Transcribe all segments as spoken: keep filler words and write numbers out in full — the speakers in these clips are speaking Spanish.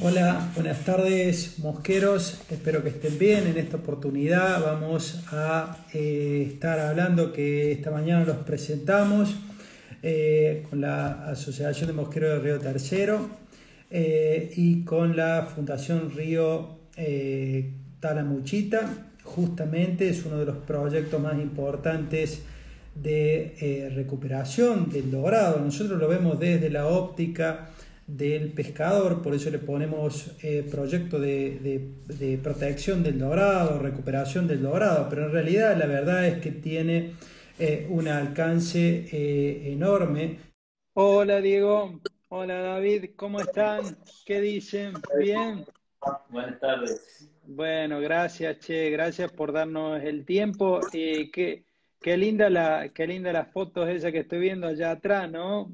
Hola, buenas tardes mosqueros, espero que estén bien. En esta oportunidad vamos a eh, estar hablando que esta mañana los presentamos eh, con la Asociación de Mosqueros de Río Tercero eh, y con la Fundación Río eh, Talamuchita. Justamente es uno de los proyectos más importantes de eh, recuperación del dorado. Nosotros lo vemos desde la óptica del pescador, por eso le ponemos eh, proyecto de, de, de protección del dorado, recuperación del dorado, pero en realidad la verdad es que tiene eh, un alcance eh, enorme. Hola Diego, hola David, ¿cómo están? ¿Qué dicen? ¿Bien? Buenas tardes. Bueno, gracias Che, gracias por darnos el tiempo. Eh, qué, qué linda la, qué linda las fotos esas que estoy viendo allá atrás, ¿no?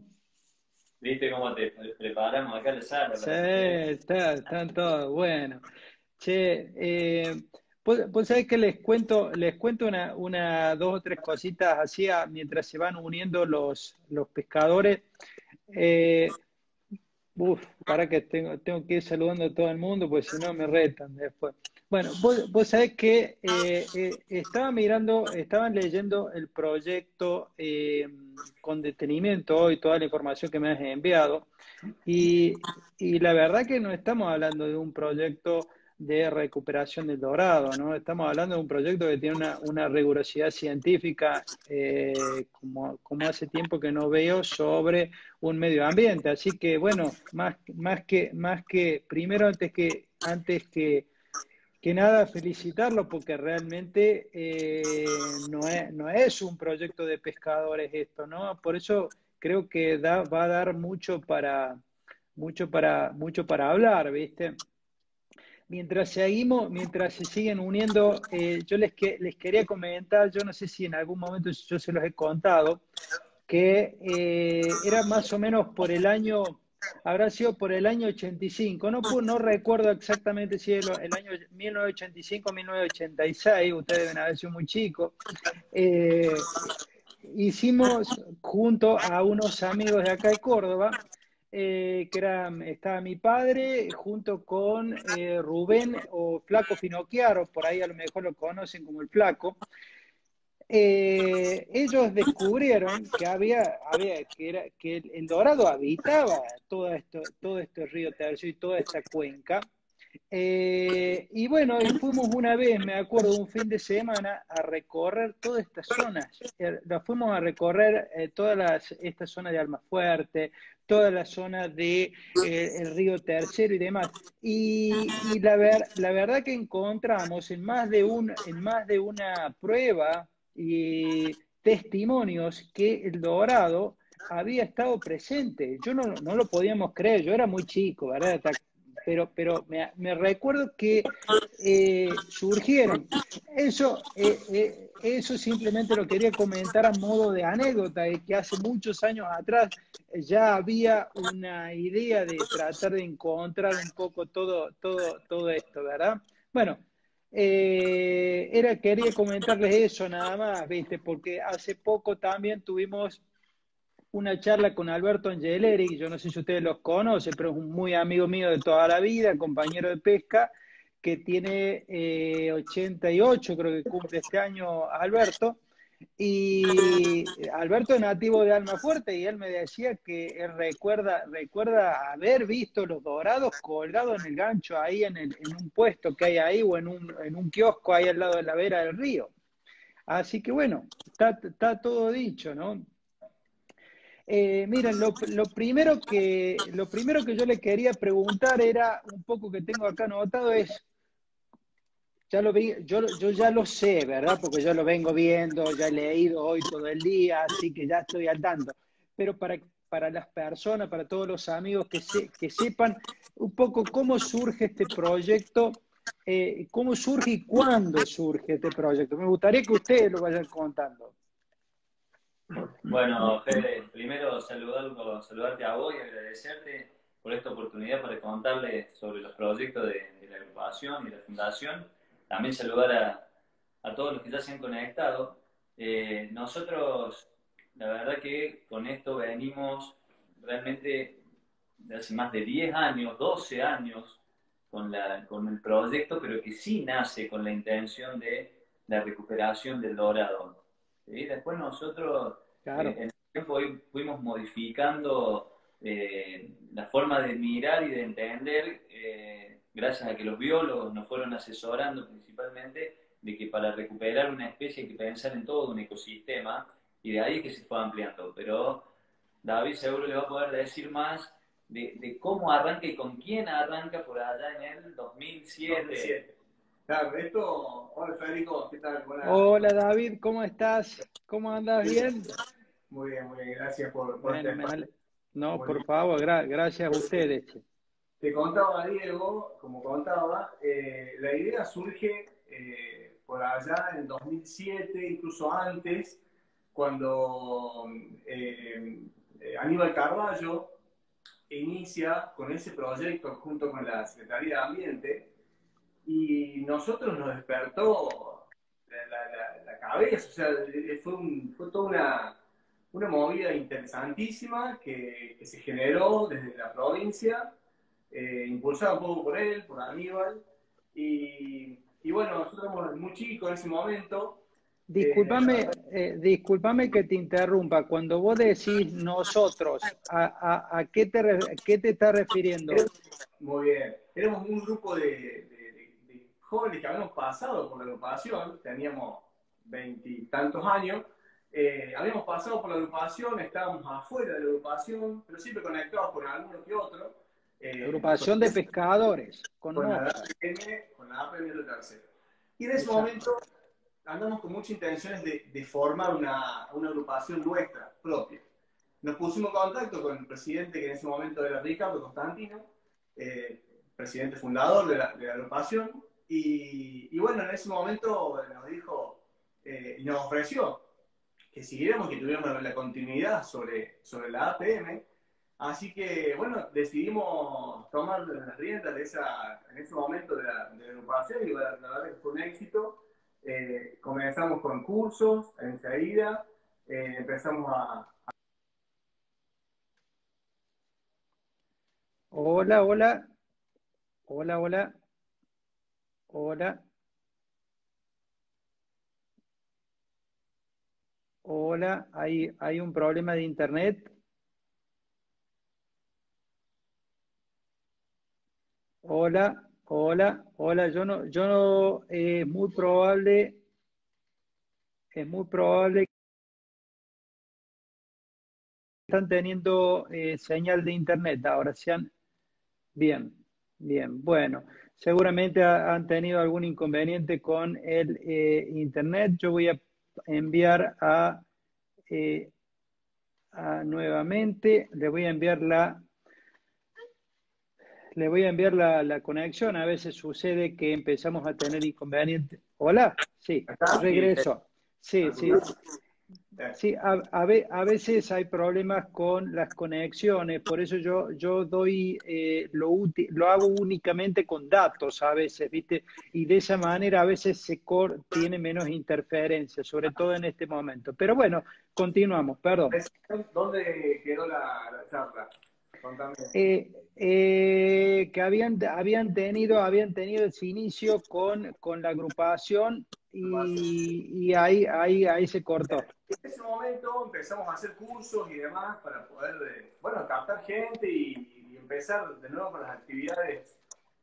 ¿Viste cómo te preparamos acá en la sala? Sí, está, están todos. Bueno, che, eh, ¿vos, vos sabés que les cuento, les cuento una, una, dos o tres cositas así a, mientras se van uniendo los, los pescadores? Eh, uf, para que tengo, tengo que ir saludando a todo el mundo, porque si no me retan después. Bueno, vos, vos sabés que eh, eh, estaba mirando, estaban leyendo el proyecto eh, con detenimiento hoy, toda la información que me has enviado, y, y la verdad que no estamos hablando de un proyecto de recuperación del dorado, ¿no? Estamos hablando de un proyecto que tiene una, una rigurosidad científica eh, como, como hace tiempo que no veo sobre un medio ambiente. Así que, bueno, más, más que, más que, primero antes que, antes que Que nada, felicitarlo porque realmente eh, no, es, no es un proyecto de pescadores esto, ¿no? Por eso creo que da, va a dar mucho para, mucho para, mucho para hablar, ¿viste? Mientras seguimos, mientras se siguen uniendo, eh, yo les, que, les quería comentar, yo no sé si en algún momento yo se los he contado, que eh, era más o menos por el año... Habrá sido por el año ochenta y cinco, no, no recuerdo exactamente si el, el año mil novecientos ochenta y cinco o mil novecientos ochenta y seis, ustedes deben haber sido muy chicos. Eh, hicimos junto a unos amigos de acá de Córdoba, eh, que era, estaba mi padre junto con eh, Rubén o Flaco Finocchiaro, por ahí a lo mejor lo conocen como el Flaco. Eh, ellos descubrieron que había, había que, era, que el, el dorado habitaba todo esto, todo este Río Tercero y toda esta cuenca. Eh, y bueno, y fuimos una vez, me acuerdo, un fin de semana a recorrer todas estas zonas. Eh, las fuimos a recorrer eh, todas las, esta zona de Almafuerte, toda la zona de eh, el Río Tercero y demás. Y, y la, ver, la verdad que encontramos en más de un, en más de una prueba y testimonios que el dorado había estado presente. Yo no, no lo podíamos creer, yo era muy chico, ¿verdad? Pero, pero me recuerdo que eh, surgieron. Eso, eh, eh, eso simplemente lo quería comentar a modo de anécdota, es que hace muchos años atrás ya había una idea de tratar de encontrar un poco todo, todo, todo esto, ¿verdad? Bueno, Eh, era, quería comentarles eso nada más, ¿viste? Porque hace poco también tuvimos una charla con Alberto Angeleri, yo no sé si ustedes los conocen, pero es un muy amigo mío de toda la vida, compañero de pesca, que tiene eh, ochenta y ocho, creo que cumple este año Alberto, y Alberto es nativo de Almafuerte y él me decía que él recuerda, recuerda haber visto los dorados colgados en el gancho ahí en, el, en un puesto que hay ahí o en un, en un kiosco ahí al lado de la vera del río. Así que bueno, está, está todo dicho, ¿no? Eh, miren, lo, lo, primero que, lo primero que yo le quería preguntar era un poco que tengo acá anotado es Ya lo vi, yo, yo ya lo sé, ¿verdad? Porque yo lo vengo viendo, ya he leído hoy todo el día, así que ya estoy al tanto. Pero para, para las personas, para todos los amigos que, se, que sepan un poco cómo surge este proyecto, eh, cómo surge y cuándo surge este proyecto. Me gustaría que ustedes lo vayan contando. Bueno, Fede, primero saludarlo, saludarte a vos y agradecerte por esta oportunidad para contarles sobre los proyectos de, de la agrupación y de la fundación. También saludar a, a todos los que ya se han conectado. Eh, nosotros, la verdad que con esto venimos realmente de hace más de diez años, doce años, con, la, con el proyecto, pero que sí nace con la intención de la recuperación del dorado. ¿Sí? Después nosotros, claro, eh, en el tiempo fuimos modificando eh, la forma de mirar y de entender, eh, gracias a que los biólogos nos fueron asesorando principalmente, de que para recuperar una especie hay que pensar en todo un ecosistema, y de ahí es que se fue ampliando. Pero David seguro le va a poder decir más de, de cómo arranca y con quién arranca por allá en el dos mil siete. Claro, esto... Hola Federico, ¿qué tal? Buenas. Hola David, ¿cómo estás? ¿Cómo andas? ¿Bien? Muy bien, muy bien, gracias por... por bien, este no, bueno, por favor, gra gracias a ustedes. Te contaba Diego, como contaba, eh, la idea surge eh, por allá en el dos mil siete, incluso antes, cuando eh, Aníbal Carballo inicia con ese proyecto junto con la Secretaría de Ambiente, y nosotros nos despertó la, la, la, la cabeza, o sea, fue, un, fue toda una, una movida interesantísima que, que se generó desde la provincia, eh, impulsada un poco por él, por Aníbal, y, y bueno, nosotros éramos muy chicos en ese momento. Disculpame, eh, disculpame que te interrumpa. Cuando vos decís nosotros, ¿a, a, a qué te re, qué te estás refiriendo? Muy bien. Éramos un grupo de, de, de, de jóvenes que habíamos pasado por la agrupación, teníamos veintitantos años, eh, habíamos pasado por la agrupación, estábamos afuera de la agrupación, pero siempre conectados con alguno que otro. Eh, agrupación con, de pescadores. Con, con la A P M Río Tercero. Y en ese Exacto. momento... andamos con muchas intenciones de, de formar una, una agrupación nuestra, propia. Nos pusimos en contacto con el presidente, que en ese momento era Ricardo Constantino, eh, presidente fundador de la, de la agrupación, y, y bueno, en ese momento nos dijo, eh, y nos ofreció que siguiéramos, que tuviéramos la continuidad sobre, sobre la A P M, así que, bueno, decidimos tomar las riendas de esa, en ese momento de la, de la agrupación, y la, la verdad que fue un éxito. Eh, comenzamos con cursos, enseguida eh, empezamos a, a... Hola, hola, hola, hola, hola, hola, hay, hay un problema de internet. Hola. Hola, hola, yo no, yo no, eh, es muy probable, es muy probable que están teniendo eh, señal de internet ahora, sean bien, bien, bueno, seguramente ha, han tenido algún inconveniente con el eh, internet. Yo voy a enviar a, eh, a nuevamente, le voy a enviar la... Le voy a enviar la, la conexión. A veces sucede que empezamos a tener inconvenientes. Hola, sí, regreso. Sí, sí. Sí, a, a veces hay problemas con las conexiones, por eso yo, yo doy, eh, lo, útil, lo hago únicamente con datos a veces, ¿viste? Y de esa manera a veces se cor tiene menos interferencia, sobre todo en este momento. Pero bueno, continuamos, perdón. ¿Dónde quedó la, la charla? Eh, eh, que habían, habían, tenido, habían tenido ese inicio con, con la agrupación y, y ahí, ahí, ahí se cortó. En ese momento empezamos a hacer cursos y demás para poder, eh, bueno, captar gente y, y empezar de nuevo con las actividades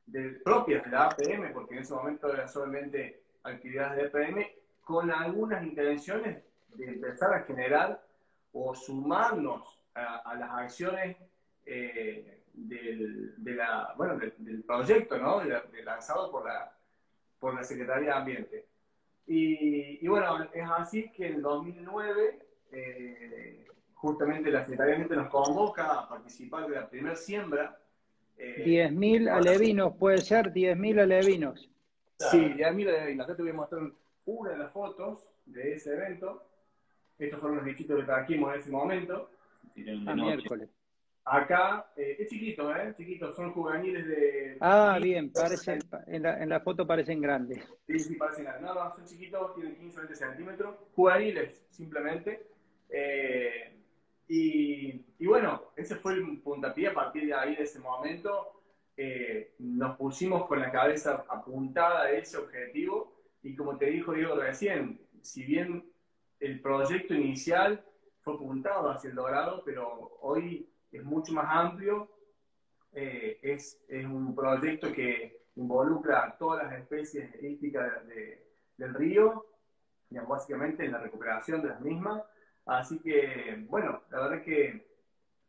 de, propias de la A P M, porque en ese momento eran solamente actividades de A P M, con algunas intenciones de empezar a generar o sumarnos a, a las acciones Eh, del, de la, bueno, del, del proyecto, ¿no? de la, de lanzado por la, por la Secretaría de Ambiente. Y, y bueno, es así que en dos mil nueve, eh, justamente la Secretaría de Ambiente nos convoca a participar de la primera siembra. Eh, diez mil alevinos, puede ser, diez mil alevinos. Sí, diez mil alevinos. Acá te voy a mostrar una de las fotos de ese evento. Estos fueron los bichitos que trajimos en ese momento. A miércoles. Acá, eh, es chiquito, ¿eh? Chiquito, son juveniles de... Ah, bien, parecen, en, la, en la foto parecen grandes. Sí, sí, parecen grandes. No, no, son chiquitos, tienen quince o veinte centímetros. Juveniles, simplemente. Eh, y, y bueno, ese fue el puntapié. A partir de ahí, de ese momento, eh, nos pusimos con la cabeza apuntada a ese objetivo, y como te dijo Diego recién, si bien el proyecto inicial fue apuntado hacia El Dorado, pero hoy es mucho más amplio, eh, es, es un proyecto que involucra a todas las especies hídricas de, de, del río, básicamente en la recuperación de las mismas. Así que, bueno, la verdad es que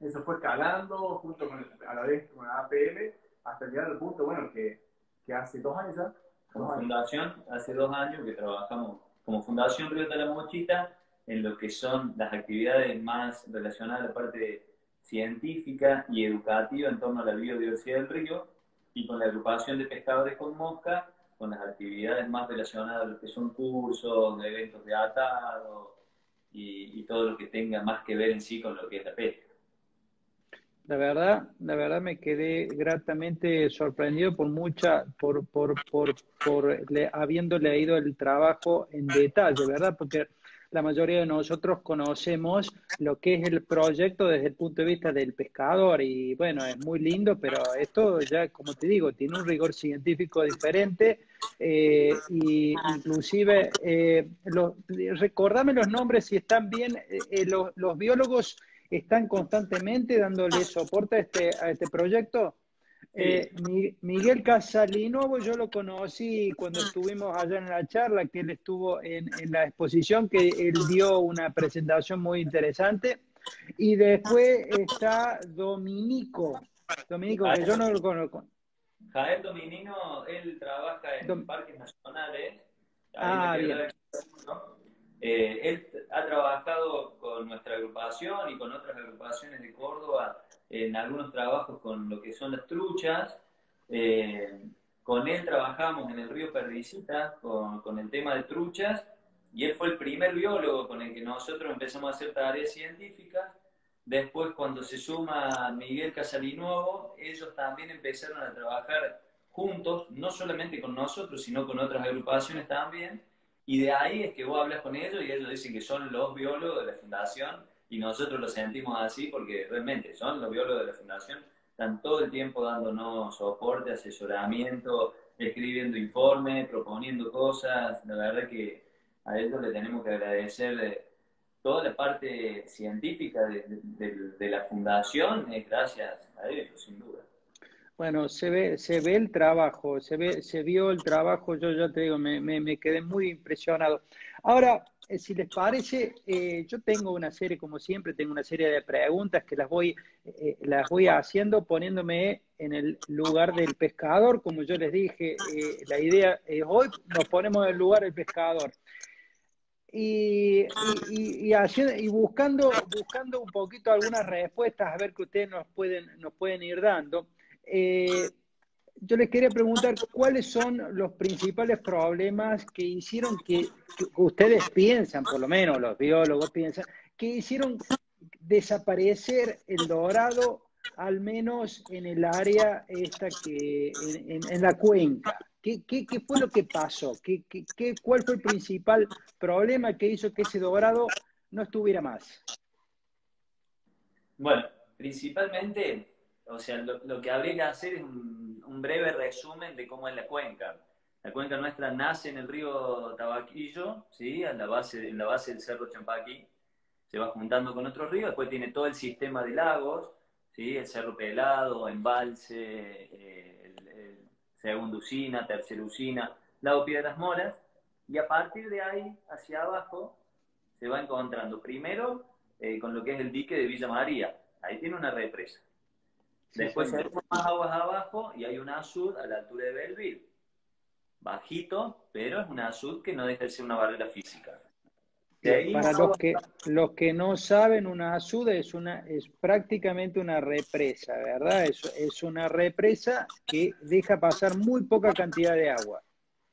eso fue escalando junto con el, a la vez con la A P M, hasta llegar al punto, bueno, que, que hace dos años ya. Como dos fundación, años. hace dos años que trabajamos como Fundación Río Talamuchita en lo que son las actividades más relacionadas a la parte científica y educativa en torno a la biodiversidad del río, y con la agrupación de pescadores con mosca, con las actividades más relacionadas a lo que son cursos, eventos de atado, y, y todo lo que tenga más que ver en sí con lo que es la pesca. La verdad, la verdad me quedé gratamente sorprendido por mucha, por, por, por, por le, habiendo leído el trabajo en detalle, ¿verdad? Porque la mayoría de nosotros conocemos lo que es el proyecto desde el punto de vista del pescador y, bueno, es muy lindo, pero esto ya, como te digo, tiene un rigor científico diferente eh, y inclusive, eh, lo, recordame los nombres si están bien, eh, los, los biólogos están constantemente dándole soporte a este, a este proyecto. Eh, Miguel Casalino, yo lo conocí cuando estuvimos allá en la charla, que él estuvo en, en la exposición, que él dio una presentación muy interesante. Y después está Dominico, Dominico que yo no lo conozco. Jael Dominino, él trabaja en Dom... Parques Nacionales. Ah, bien. ¿No? Eh, él ha trabajado con nuestra agrupación y con otras agrupaciones de Córdoba en algunos trabajos con lo que son las truchas. Eh, con él trabajamos en el río Perdicita con, con el tema de truchas, y él fue el primer biólogo con el que nosotros empezamos a hacer tareas científicas. Después, cuando se suma Miguel Casalinuevo, ellos también empezaron a trabajar juntos, no solamente con nosotros, sino con otras agrupaciones también, y de ahí es que vos hablas con ellos y ellos dicen que son los biólogos de la Fundación. Y nosotros lo sentimos así porque realmente son los biólogos de la Fundación, están todo el tiempo dándonos soporte, asesoramiento, escribiendo informes, proponiendo cosas. La verdad que a ellos le tenemos que agradecer toda la parte científica de, de, de la Fundación, es gracias a ellos, sin duda. Bueno, se ve, se ve el trabajo, se ve, se vio el trabajo, yo ya te digo, me, me, me quedé muy impresionado. Ahora, si les parece, eh, yo tengo una serie, como siempre, tengo una serie de preguntas que las voy, eh, las voy haciendo poniéndome en el lugar del pescador. Como yo les dije, eh, la idea es hoy nos ponemos en el lugar del pescador. Y, y, y, haciendo, y buscando, buscando un poquito algunas respuestas, a ver que ustedes nos pueden, nos pueden ir dando. Eh, Yo les quería preguntar cuáles son los principales problemas que hicieron que, que ustedes piensan, por lo menos los biólogos piensan, que hicieron desaparecer el dorado, al menos en el área esta que, en, en, en la cuenca. ¿Qué, qué, qué fue lo que pasó? ¿Qué, qué, qué, ¿Cuál fue el principal problema que hizo que ese dorado no estuviera más? Bueno, principalmente, o sea, lo, lo que habría que hacer es un un breve resumen de cómo es la cuenca. La cuenca nuestra nace en el río Tabaquillo, ¿sí? en, la base, en la base del Cerro Champaquí, se va juntando con otros ríos, después tiene todo el sistema de lagos, ¿sí? El Cerro Pelado, Embalse, eh, el, el Segunda Usina, Tercera Usina, Lago Piedras Moras, y a partir de ahí, hacia abajo, se va encontrando primero eh, con lo que es el dique de Villa María, ahí tiene una represa. Después se forman más aguas abajo y hay un azud a la altura de Belleville. Bajito, pero es un azud que no deja de ser una barrera física. Para los que, los que no saben, una azud es, una, es prácticamente una represa, ¿verdad? Es, es una represa que deja pasar muy poca cantidad de agua.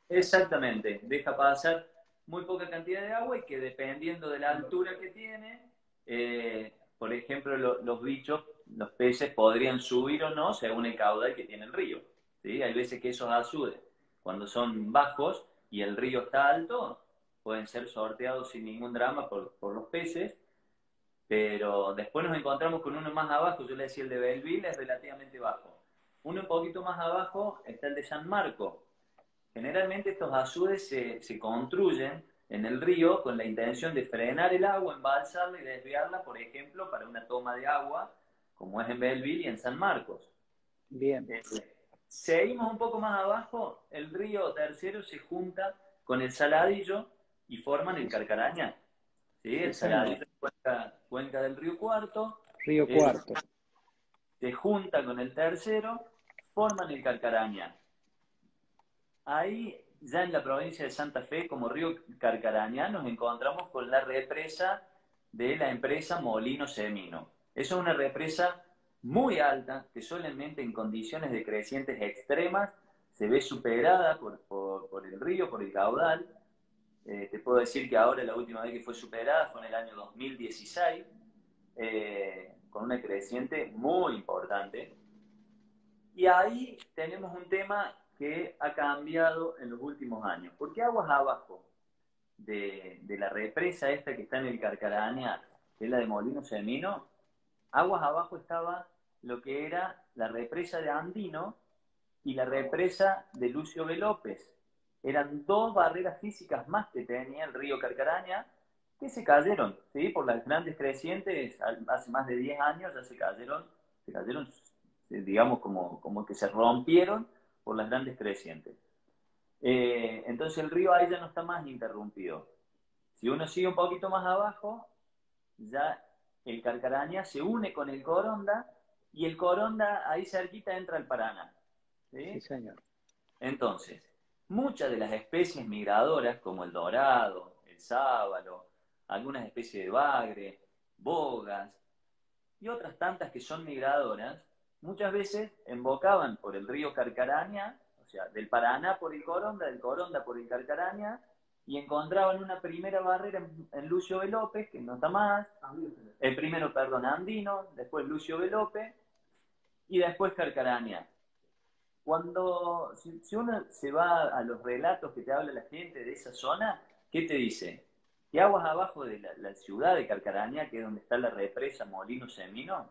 Exactamente, deja pasar muy poca cantidad de agua y que dependiendo de la altura que tiene, eh, por ejemplo, lo, los bichos, los peces podrían subir o no según el caudal que tiene el río, ¿sí? Hay veces que esos azudes, cuando son bajos y el río está alto, pueden ser sorteados sin ningún drama por, por los peces, Pero después nos encontramos con uno más abajo, yo le decía el de Belleville, es relativamente bajo. Uno un poquito más abajo está el de San Marco. Generalmente estos azudes se, se construyen en el río con la intención de frenar el agua, embalsarla y desviarla, por ejemplo, para una toma de agua, como es en Belleville y en San Marcos. Bien. Seguimos un poco más abajo, el río Tercero se junta con el Saladillo y forman el Carcarañá. ¿Sí? El Saladillo es cuenca, cuenca del Río Cuarto. Río Cuarto. Es, se junta con el Tercero, forman el Carcarañá. Ahí, ya en la provincia de Santa Fe, como río Carcarañá, nos encontramos con la represa de la empresa Molino Semino. Esa es una represa muy alta, que solamente en condiciones de crecientes extremas se ve superada por, por, por el río, por el caudal. Eh, te puedo decir que ahora la última vez que fue superada fue en el año dos mil dieciséis, eh, con una creciente muy importante. Y ahí tenemos un tema que ha cambiado en los últimos años, porque aguas abajo de, de la represa esta que está en el Carcarañá, que es la de Molino Semino, aguas abajo estaba lo que era la represa de Andino y la represa de Lucio B. López. Eran dos barreras físicas más que tenía el río Carcarañá, que se cayeron, ¿sí? Por las grandes crecientes, hace más de diez años ya se cayeron, se cayeron, digamos, como, como que se rompieron por las grandes crecientes. Eh, entonces el río ahí ya no está más interrumpido. Si uno sigue un poquito más abajo, ya el Carcarañá se une con el Coronda, y el Coronda ahí cerquita entra el Paraná. ¿Sí? Sí, señor. Entonces, muchas de las especies migradoras, como el dorado, el sábalo, algunas especies de bagre, bogas, y otras tantas que son migradoras, muchas veces embocaban por el río Carcarañá, o sea, del Paraná por el Coronda, del Coronda por el Carcarañá, y encontraban una primera barrera en, en Lucio B. López, que no está más, el primero, perdón, Andino, después Lucio B. López, y después Carcarañá. Cuando, si, si uno se va a los relatos que te habla la gente de esa zona, ¿qué te dice? Que aguas abajo de la, la ciudad de Carcarañá, que es donde está la represa Molino Semino,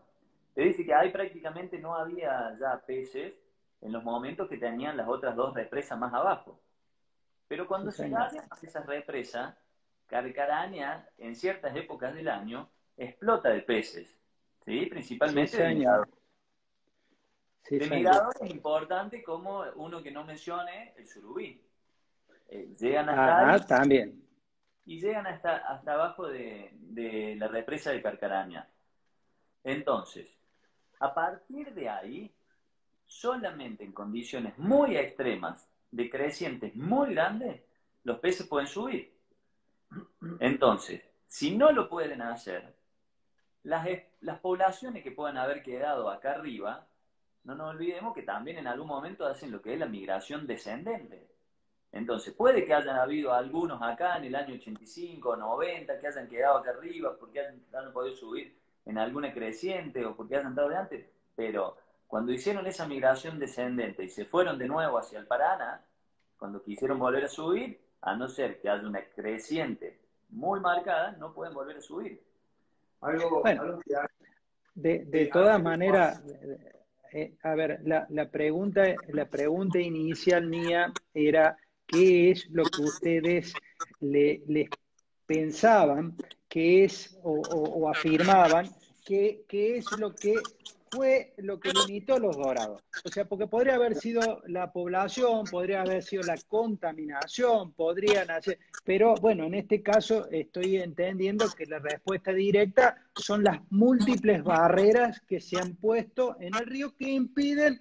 te dice que ahí prácticamente no había ya peces en los momentos que tenían las otras dos represas más abajo. Pero cuando sí, se hacen esas represas, Carcarañá, en ciertas épocas del año, explota de peces, ¿sí? Principalmente sí, de miradores. Sí, de miradores es importante, como uno que no mencione, el surubí. Eh, llegan hasta... Ah, también. Y llegan hasta, hasta abajo de, de la represa de Carcarañá. Entonces, a partir de ahí, solamente en condiciones muy extremas, de crecientes muy grandes, los peces pueden subir. Entonces, si no lo pueden hacer, las, las poblaciones que puedan haber quedado acá arriba, no nos olvidemos que también en algún momento hacen lo que es la migración descendente. Entonces, puede que hayan habido algunos acá en el año ochenta y cinco, noventa, que hayan quedado acá arriba porque hayan, han podido subir en alguna creciente o porque hayan estado de antes, pero cuando hicieron esa migración descendente y se fueron de nuevo hacia el Paraná, cuando quisieron volver a subir, a no ser que haya una creciente muy marcada, no pueden volver a subir. Algo, bueno, algo que... De, de sí, todas maneras, eh, a ver, la, la, pregunta, la pregunta inicial mía era ¿qué es lo que ustedes le, les pensaban que es o, o, o afirmaban que, que es lo que... fue lo que limitó los dorados? O sea, porque podría haber sido la población, podría haber sido la contaminación, podrían hacer... Pero, bueno, en este caso estoy entendiendo que la respuesta directa son las múltiples barreras que se han puesto en el río que impiden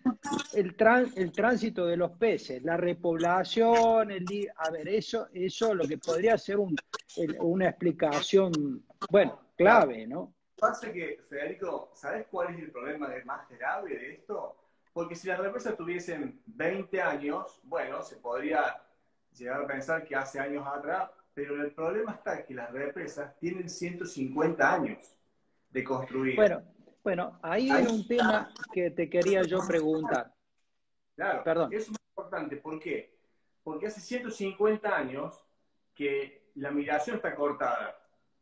el, trans, el tránsito de los peces, la repoblación, el... A ver, eso eso lo que podría ser un, el, una explicación, bueno, clave, ¿no? Pasa que, Federico, ¿sabés cuál es el problema de más grave de esto? Porque si las represas tuviesen veinte años, bueno, se podría llegar a pensar que hace años atrás, pero el problema está que las represas tienen ciento cincuenta años de construir. Bueno, bueno, ahí hay un tema que te quería yo preguntar. Claro, perdón. Es muy importante. ¿Por qué? Porque hace ciento cincuenta años que la migración está cortada.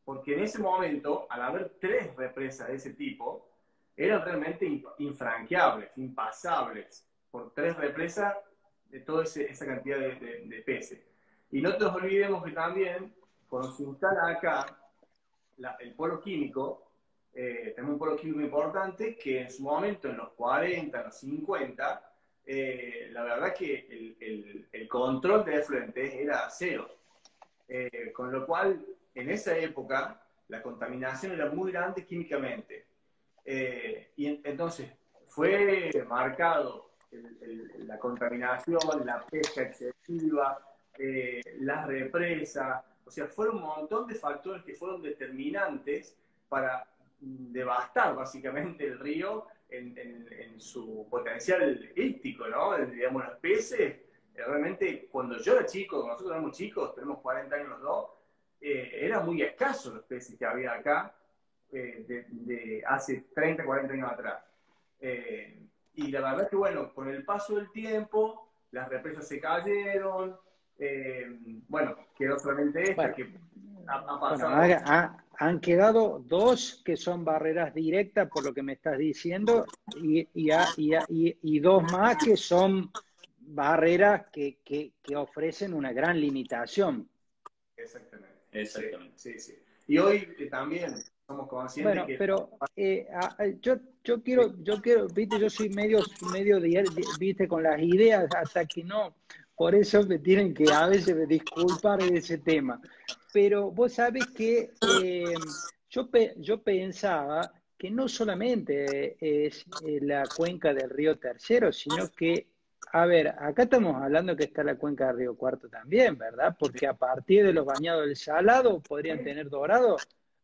porque en ese momento, al haber tres represas de ese tipo, eran realmente infranqueables, impasables, por tres represas de toda esa cantidad de, de, de peces. Y no nos olvidemos que también, cuando se instala acá la, el polo químico, eh, tenemos un polo químico importante que en su momento, en los cuarenta, en los cincuenta, eh, la verdad que el, el, el control de efluentes era cero. Eh, con lo cual, en esa época, la contaminación era muy grande químicamente. Eh, y en, entonces, fue marcado el, el, la contaminación, la pesca excesiva, eh, las represas. O sea, fueron un montón de factores que fueron determinantes para devastar básicamente el río en, en, en su potencial hídrico, ¿no? Digamos, los peces, realmente, cuando yo era chico, cuando nosotros éramos chicos, tenemos cuarenta años los dos, eh, eran muy escasos los peces que había acá eh, de, de hace treinta, cuarenta años atrás. Eh, y la verdad es que, bueno, con el paso del tiempo, las represas se cayeron, eh, bueno, quedó solamente esta bueno, que ha, ha pasado. Bueno, ha, ha, han quedado dos que son barreras directas, por lo que me estás diciendo, y, y, ha, y, ha, y, y dos más que son barreras que, que, que ofrecen una gran limitación. Exactamente. Exactamente. Sí, sí, sí. Y hoy eh, también somos conscientes bueno, que... Pero eh, a, yo, yo quiero, yo quiero, viste, yo soy medio, medio de, viste, con las ideas hasta que no. Por eso me tienen que a veces disculpar de ese tema. Pero vos sabés que eh, yo, pe, yo pensaba que no solamente es la cuenca del Río Tercero, sino que a ver, acá estamos hablando que está la cuenca de Río Cuarto también, ¿verdad? Porque a partir de los bañados del salado podrían tener dorado.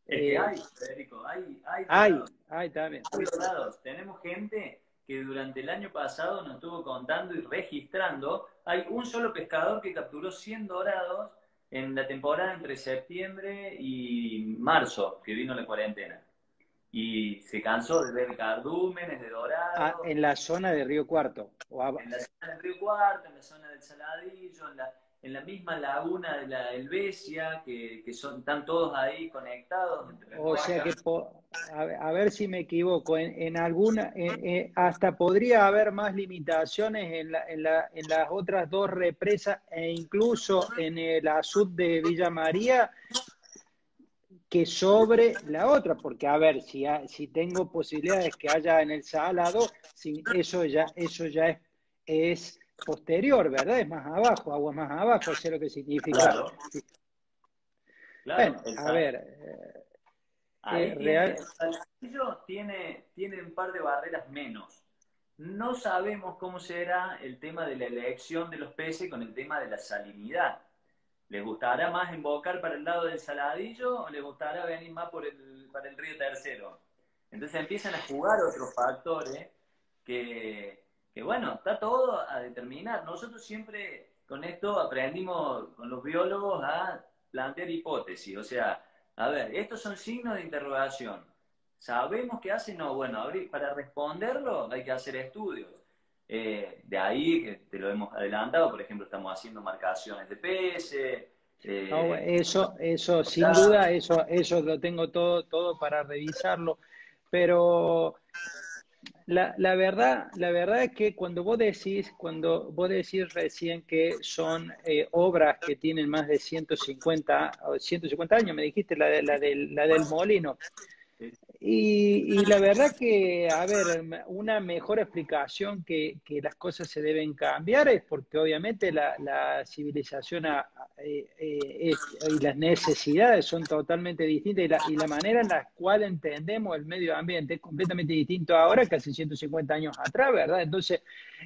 Eh, hay, Federico, hay, hay, hay, hay también. Hay dorados. Tenemos gente que durante el año pasado nos estuvo contando y registrando. Hay un solo pescador que capturó cien dorados en la temporada entre septiembre y marzo, que vino la cuarentena. Y se cansó de ver cardúmenes de dorado. Ah, en la zona de Río Cuarto. O a... En la zona de Río Cuarto, en la zona del Saladillo, en la, en la misma laguna de la Helvecia, que, que son, están todos ahí conectados. Entre o sea vacas. que, po, a, a ver si me equivoco, en, en alguna, en, en, hasta podría haber más limitaciones en, la, en, la, en las otras dos represas e incluso en el azud de Villa María, que sobre la otra, porque a ver, si, ha, si tengo posibilidades que haya en el salado, si, eso ya, eso ya es, es posterior, ¿verdad? Es más abajo, agua más abajo, sé lo que significa. Claro. Sí. Claro, bueno, a ver. Eh, Ahí eh, tiene, real... El Saladillo tiene, tiene un par de barreras menos. No sabemos cómo será el tema de la elección de los peces con el tema de la salinidad. ¿Les gustará más embocar para el lado del Saladillo o les gustará venir más por el, para el Río Tercero? Entonces empiezan a jugar otros factores que, que, bueno, está todo a determinar. Nosotros siempre con esto aprendimos con los biólogos a plantear hipótesis. O sea, a ver, estos son signos de interrogación. ¿Sabemos qué hacen? No, bueno, para responderlo hay que hacer estudios. Eh, de ahí, que te lo hemos adelantado, por ejemplo, estamos haciendo marcaciones de peces. Eh, no, eso, eso sin duda, eso, eso lo tengo todo, todo para revisarlo. Pero la, la verdad, la verdad es que cuando vos decís, cuando vos decís recién que son eh, obras que tienen más de ciento cincuenta años, me dijiste la de, la del, la del molino. Y, y la verdad que, a ver, una mejor explicación que, que las cosas se deben cambiar es porque obviamente la, la civilización a, eh, eh, es, y las necesidades son totalmente distintas y la, y la manera en la cual entendemos el medio ambiente es completamente distinto ahora que hace ciento cincuenta años atrás, ¿verdad? Entonces,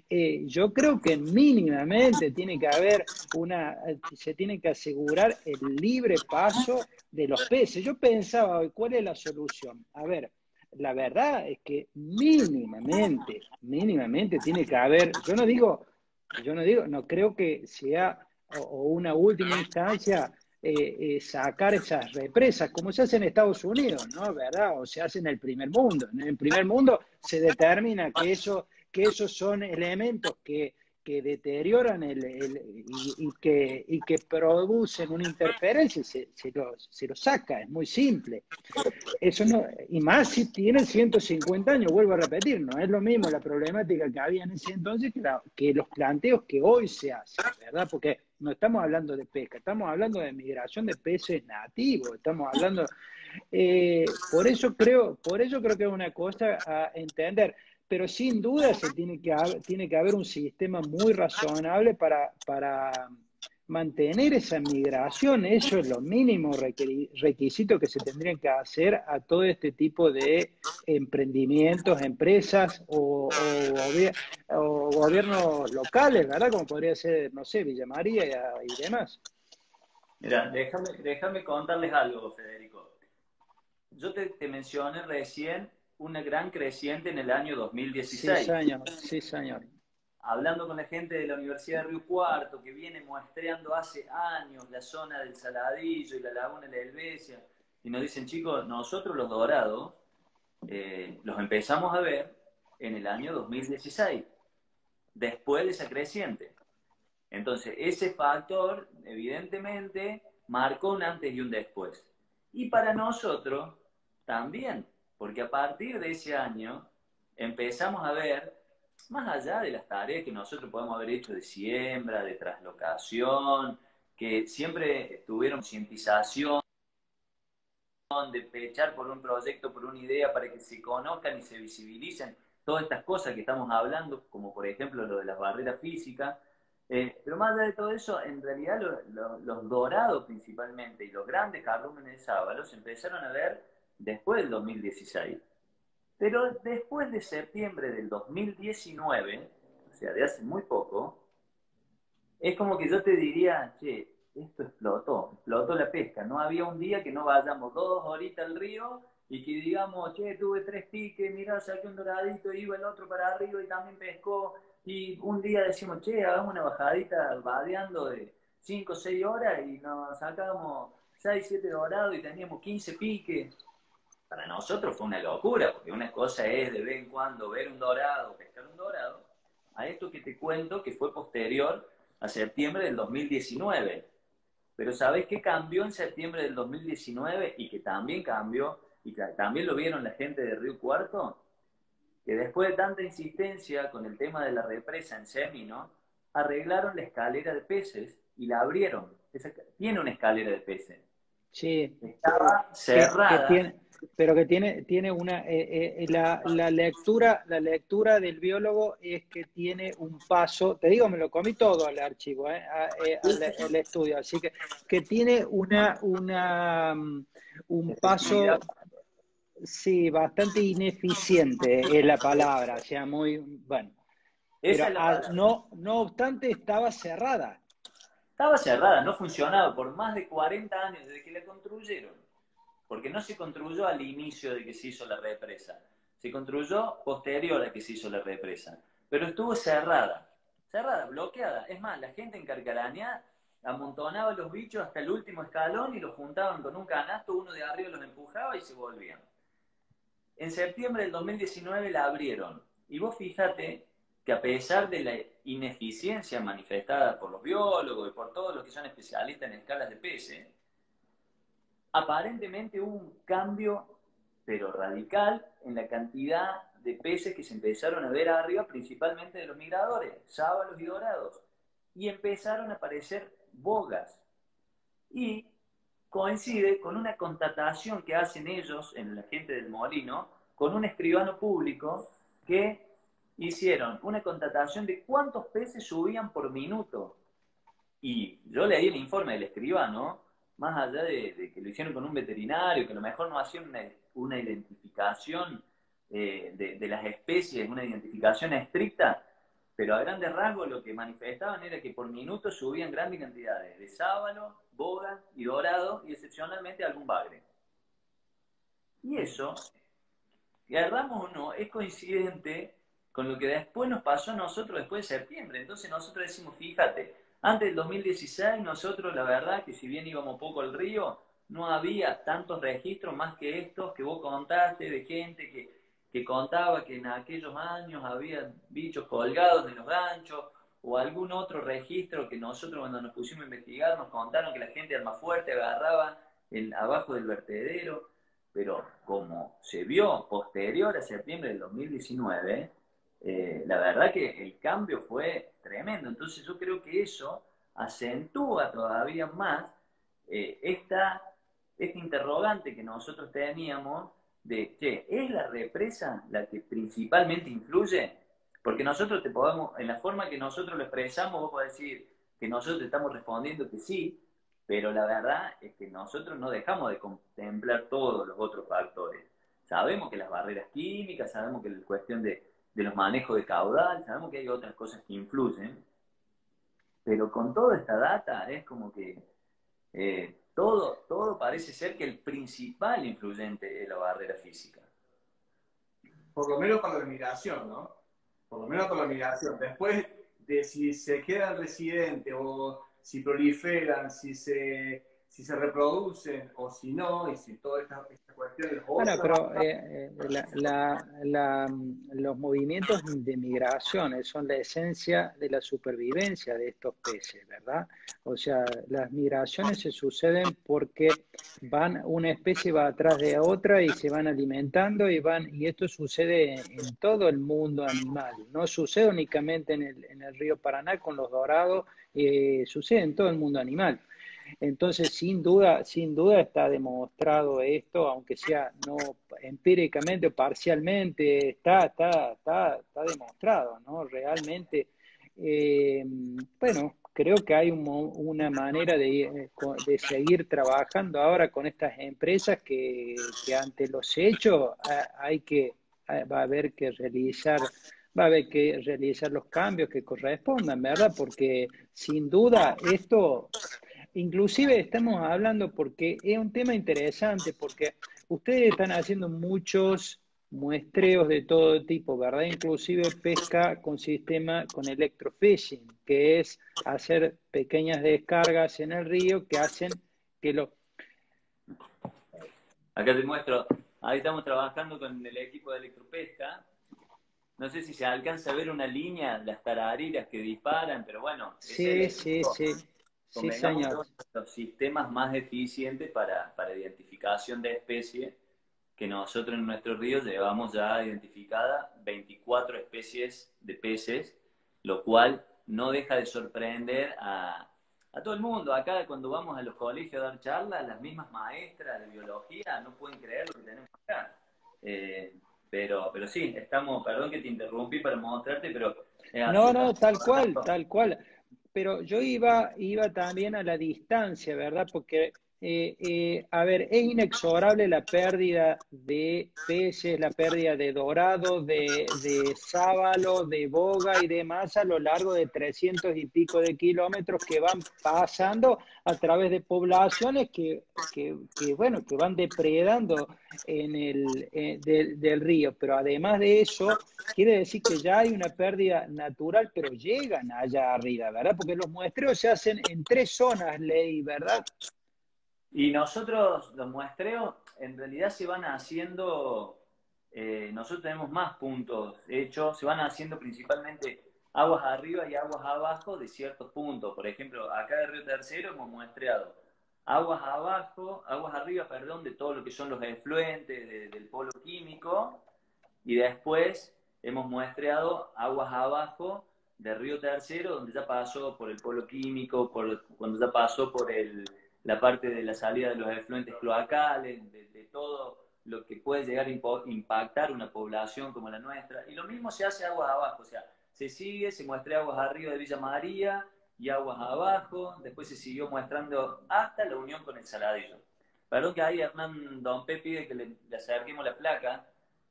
eh, yo creo que mínimamente tiene que haber una, se tiene que asegurar el libre paso de los peces. Yo pensaba, ¿cuál es la solución? A ver, la verdad es que mínimamente, mínimamente tiene que haber, yo no digo, yo no digo, no creo que sea o, o una última instancia eh, eh, sacar esas represas, como se hace en Estados Unidos, ¿no? ¿Verdad? O se hace en el primer mundo. En el primer mundo se determina que eso, que esos son elementos que, que deterioran el, el, y, y, que, y que producen una interferencia, se, se, lo, se lo saca, es muy simple. Eso no, y más si tienen ciento cincuenta años, vuelvo a repetir, no es lo mismo la problemática que había en ese entonces que, la, que los planteos que hoy se hacen, ¿verdad? Porque no estamos hablando de pesca, estamos hablando de migración de peces nativos, estamos hablando... Eh, por eso creo, por eso creo que es una cosa a entender. Pero sin duda se tiene que haber, tiene que haber un sistema muy razonable para, para mantener esa migración. Eso es lo mínimo requisito que se tendrían que hacer a todo este tipo de emprendimientos, empresas o, o, o gobiernos locales, ¿verdad? Como podría ser, no sé, Villa María y demás. Mira, déjame, déjame contarles algo, Federico. Yo te, te mencioné recién una gran creciente en el año dos mil dieciséis. Sí, señor. Sí, señor. Hablando con la gente de la Universidad de Río Cuarto, que viene muestreando hace años la zona del Saladillo y la Laguna de la Helvecia, y nos dicen, chicos, nosotros los dorados eh, los empezamos a ver en el año dos mil dieciséis, después de esa creciente. Entonces, ese factor, evidentemente, marcó un antes y un después. Y para nosotros, también. Porque a partir de ese año empezamos a ver, más allá de las tareas que nosotros podemos haber hecho de siembra, de traslocación, que siempre tuvieron concientización, de pechar por un proyecto, por una idea, para que se conozcan y se visibilicen todas estas cosas que estamos hablando, como por ejemplo lo de las barreras físicas. Eh, pero más allá de todo eso, en realidad lo, lo, los dorados principalmente y los grandes cardúmenes de sábalo se empezaron a ver después del dos mil dieciséis. Pero después de septiembre del dos mil diecinueve, o sea, de hace muy poco, es como que yo te diría, che, esto explotó, explotó la pesca. No había un día que no vayamos dos horitas al río y que digamos, che, tuve tres piques, mirá, saqué un doradito, iba el otro para arriba y también pescó. Y un día decimos, che, hagamos una bajadita vadeando de cinco o seis horas y nos sacábamos seis, siete dorados y teníamos quince piques. Para nosotros fue una locura, porque una cosa es de vez en cuando ver un dorado, pescar un dorado, a esto que te cuento que fue posterior a septiembre del dos mil diecinueve. Pero ¿sabés qué cambió en septiembre del dos mil diecinueve? Y que también cambió, y que también lo vieron la gente de Río Cuarto, que después de tanta insistencia con el tema de la represa en Semino, arreglaron la escalera de peces y la abrieron. Esa, tiene una escalera de peces. Sí. Estaba cerrada. Que, que tiene... Pero que tiene, tiene una, eh, eh, la, la lectura, la lectura del biólogo es que tiene un paso, te digo, me lo comí todo al archivo, eh, a, eh, al, al estudio, así que, que tiene una, una, un paso, sí, bastante ineficiente es la palabra, o sea, muy, bueno, pero a, no, no obstante estaba cerrada. Estaba cerrada, no funcionaba por más de cuarenta años desde que la construyeron. Porque no se construyó al inicio de que se hizo la represa, se construyó posterior a que se hizo la represa, pero estuvo cerrada, cerrada, bloqueada. Es más, la gente en Carcarañá amontonaba los bichos hasta el último escalón y los juntaban con un canasto, uno de arriba los empujaba y se volvían. En septiembre del dos mil diecinueve la abrieron, y vos fíjate que a pesar de la ineficiencia manifestada por los biólogos y por todos los que son especialistas en escalas de peces, aparentemente hubo un cambio, pero radical, en la cantidad de peces que se empezaron a ver arriba, principalmente de los migradores, sábalos y dorados. Y empezaron a aparecer bogas. Y coincide con una constatación que hacen ellos, en la gente del Molino, con un escribano público que hicieron una constatación de cuántos peces subían por minuto. Y yo leí el informe del escribano, más allá de, de que lo hicieron con un veterinario, que a lo mejor no hacían una, una identificación eh, de, de las especies, una identificación estricta, pero a grandes rasgos lo que manifestaban era que por minuto subían grandes cantidades de sábalo, boga y dorado, y excepcionalmente algún bagre. Y eso, agarramos o no, es coincidente con lo que después nos pasó a nosotros después de septiembre. Entonces nosotros decimos, fíjate, antes del dos mil dieciséis nosotros, la verdad, que si bien íbamos poco al río, no había tantos registros más que estos que vos contaste, de gente que, que contaba que en aquellos años había bichos colgados de los ganchos, o algún otro registro que nosotros cuando nos pusimos a investigar nos contaron que la gente de Almafuerte agarraba el, abajo del vertedero, pero como se vio posterior a septiembre del dos mil diecinueve, eh, la verdad que el cambio fue tremendo. Entonces yo creo que eso acentúa todavía más eh, esta, este interrogante que nosotros teníamos de, che, ¿es la represa la que principalmente influye? Porque nosotros te podemos, en la forma que nosotros lo expresamos, vos podés decir que nosotros te estamos respondiendo que sí, pero la verdad es que nosotros no dejamos de contemplar todos los otros factores. Sabemos que las barreras químicas, sabemos que la cuestión de, de los manejos de caudal, sabemos que hay otras cosas que influyen, pero con toda esta data es como que eh, todo, todo parece ser que el principal influyente es la barrera física. Por lo menos para la migración, ¿no? Por lo menos con la migración. Después de si se quedan residentes o si proliferan, si se, si se reproducen o si no, y si toda esta, esta cuestión... Bueno, pero eh, la, la, la, los movimientos de migración son la esencia de la supervivencia de estos peces, ¿verdad? O sea, las migraciones se suceden porque van, una especie va atrás de otra y se van alimentando y van, y esto sucede en todo el mundo animal, no sucede únicamente en el, en el río Paraná con los dorados, eh, sucede en todo el mundo animal. Entonces, sin duda, sin duda está demostrado esto, aunque sea no empíricamente o parcialmente, está, está, está, está demostrado, ¿no? Realmente, eh, bueno, creo que hay un, una manera de, de seguir trabajando ahora con estas empresas que, que ante los hechos hay que, va a haber que realizar... va a haber que realizar los cambios que correspondan, ¿verdad? Porque sin duda esto, inclusive estamos hablando porque es un tema interesante, porque ustedes están haciendo muchos muestreos de todo tipo, ¿verdad? Inclusive pesca con sistema, con electrofishing, que es hacer pequeñas descargas en el río que hacen que lo... Acá te muestro, ahí estamos trabajando con el equipo de electropesca. No sé si se alcanza a ver una línea, las tarariras que disparan, pero bueno. Sí, sí, sí. Sí, señor. Los sistemas más eficientes para, para identificación de especies, que nosotros en nuestro río llevamos ya identificada veinticuatro especies de peces, lo cual no deja de sorprender a, a todo el mundo. Acá cuando vamos a los colegios a dar charlas, las mismas maestras de biología no pueden creer lo que tenemos acá. Eh, Pero, pero sí, estamos, perdón que te interrumpí para mostrarte, pero... Eh, no, no, tal cual, tal cual. Pero yo iba, iba también a la distancia, ¿verdad? Porque, eh, eh, a ver, es inexorable la pérdida de peces, la pérdida de dorado, de, de sábalo, de boga y demás a lo largo de trescientos y pico de kilómetros que van pasando a través de poblaciones que, que, que bueno, que van depredando en el, eh, del, del río, pero además de eso, quiere decir que ya hay una pérdida natural, pero llegan allá arriba, ¿verdad? Porque los muestreos se hacen en tres zonas, Ley, ¿verdad? Y nosotros, los muestreos, en realidad se van haciendo, eh, nosotros tenemos más puntos hechos, se van haciendo principalmente aguas arriba y aguas abajo de ciertos puntos. Por ejemplo, acá de Río Tercero hemos muestreado aguas abajo, aguas arriba, perdón, de todo lo que son los efluentes de, del polo químico, y después hemos muestreado aguas abajo de Río Tercero, donde ya pasó por el polo químico, por, cuando ya pasó por el... la parte de la salida de los efluentes cloacales, de, de todo lo que puede llegar a impactar una población como la nuestra. Y lo mismo se hace aguas abajo, o sea, se sigue, se muestra aguas arriba de Villa María y aguas abajo, después se siguió muestrando hasta la unión con el Saladillo. Perdón que ahí Hernán Dompe pide que le, le acerquemos la placa.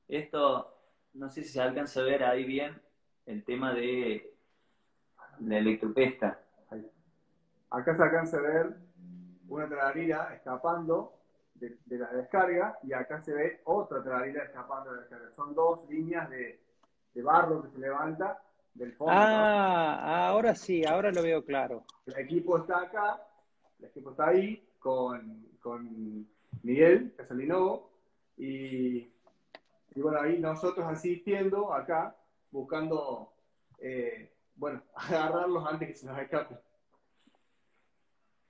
Esto, no sé si se alcanza a ver ahí bien el tema de la electropesca. Acá se alcanza a ver una tararira escapando de, de la descarga, y acá se ve otra tararira escapando de la descarga. Son dos líneas de, de barro que se levanta del fondo. Ah, ahora sí, ahora lo veo claro. El equipo está acá, el equipo está ahí, con, con Miguel Casalino, y, y bueno, ahí nosotros asistiendo acá, buscando eh, bueno, agarrarlos antes que se nos escape.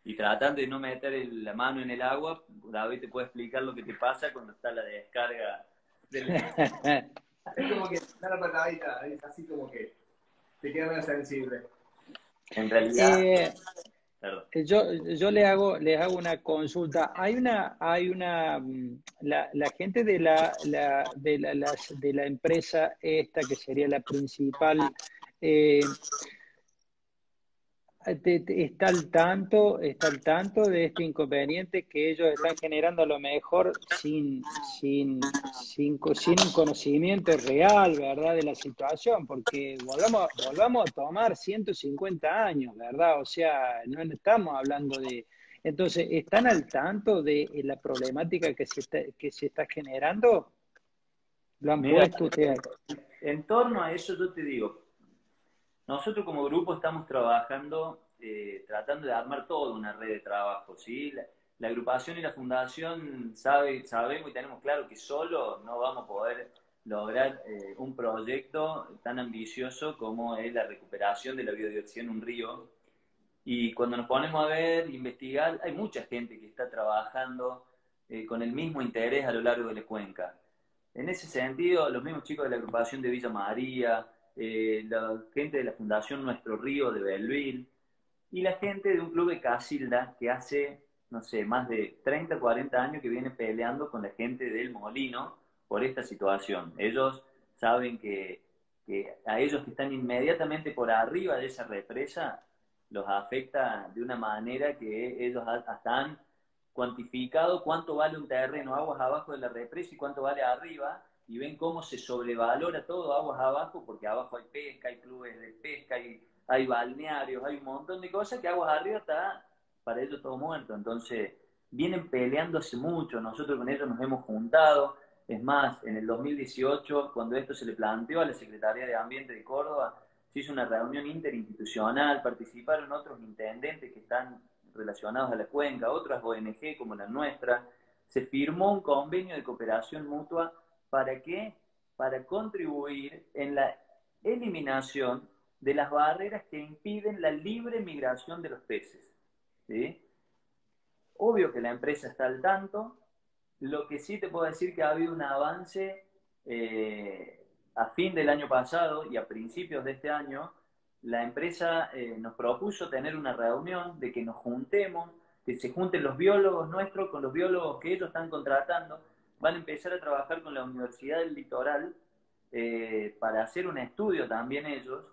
Y tratando de no meter el, la mano en el agua, David te puede explicar lo que te pasa cuando está la descarga. Del... es como que está la patadita, es así como que te queda menos sensible. En realidad... Eh, yo yo le hago, les hago una consulta. Hay una... hay una la, la gente de la, la, de, la, las, de la empresa esta, que sería la principal... Eh, ¿Está al tanto, está al tanto de este inconveniente que ellos están generando, a lo mejor sin, sin, sin, sin un conocimiento real, ¿verdad?, de la situación? Porque volvamos, volvamos a tomar ciento cincuenta años, ¿verdad? O sea, no estamos hablando de... Entonces, ¿están al tanto de la problemática que se está, que se está generando? ¿Lo han Mira, puesto ustedes? En torno a eso yo te digo... Nosotros como grupo estamos trabajando, eh, tratando de armar toda una red de trabajo, ¿sí? La, la agrupación y la fundación sabe, sabemos y tenemos claro que solo no vamos a poder lograr eh, un proyecto tan ambicioso como es la recuperación de la biodiversidad en un río. Y cuando nos ponemos a ver, investigar, hay mucha gente que está trabajando eh, con el mismo interés a lo largo de la cuenca. En ese sentido, los mismos chicos de la agrupación de Villa María... Eh, la gente de la Fundación Nuestro Río de Belleville y la gente de un club de Casilda que hace, no sé, más de treinta, cuarenta años que viene peleando con la gente del Molino por esta situación. Ellos saben que, que a ellos que están inmediatamente por arriba de esa represa los afecta de una manera que ellos hasta han cuantificado cuánto vale un terreno aguas abajo de la represa y cuánto vale arriba, y ven cómo se sobrevalora todo aguas abajo, porque abajo hay pesca, hay clubes de pesca, hay, hay balnearios, hay un montón de cosas que aguas arriba está, para ellos todo muerto. Entonces, vienen peleando hace mucho, nosotros con ellos nos hemos juntado, es más, en el dos mil dieciocho, cuando esto se le planteó a la Secretaría de Ambiente de Córdoba, se hizo una reunión interinstitucional, participaron otros intendentes que están relacionados a la cuenca, otras O N G como la nuestra, se firmó un convenio de cooperación mutua. ¿Para qué? Para contribuir en la eliminación de las barreras que impiden la libre migración de los peces, ¿sí? Obvio que la empresa está al tanto. Lo que sí te puedo decir que ha habido un avance eh, a fin del año pasado y a principios de este año. La empresa eh, nos propuso tener una reunión de que nos juntemos, que se junten los biólogos nuestros con los biólogos que ellos están contratando. Van a empezar a trabajar con la Universidad del Litoral eh, para hacer un estudio también ellos.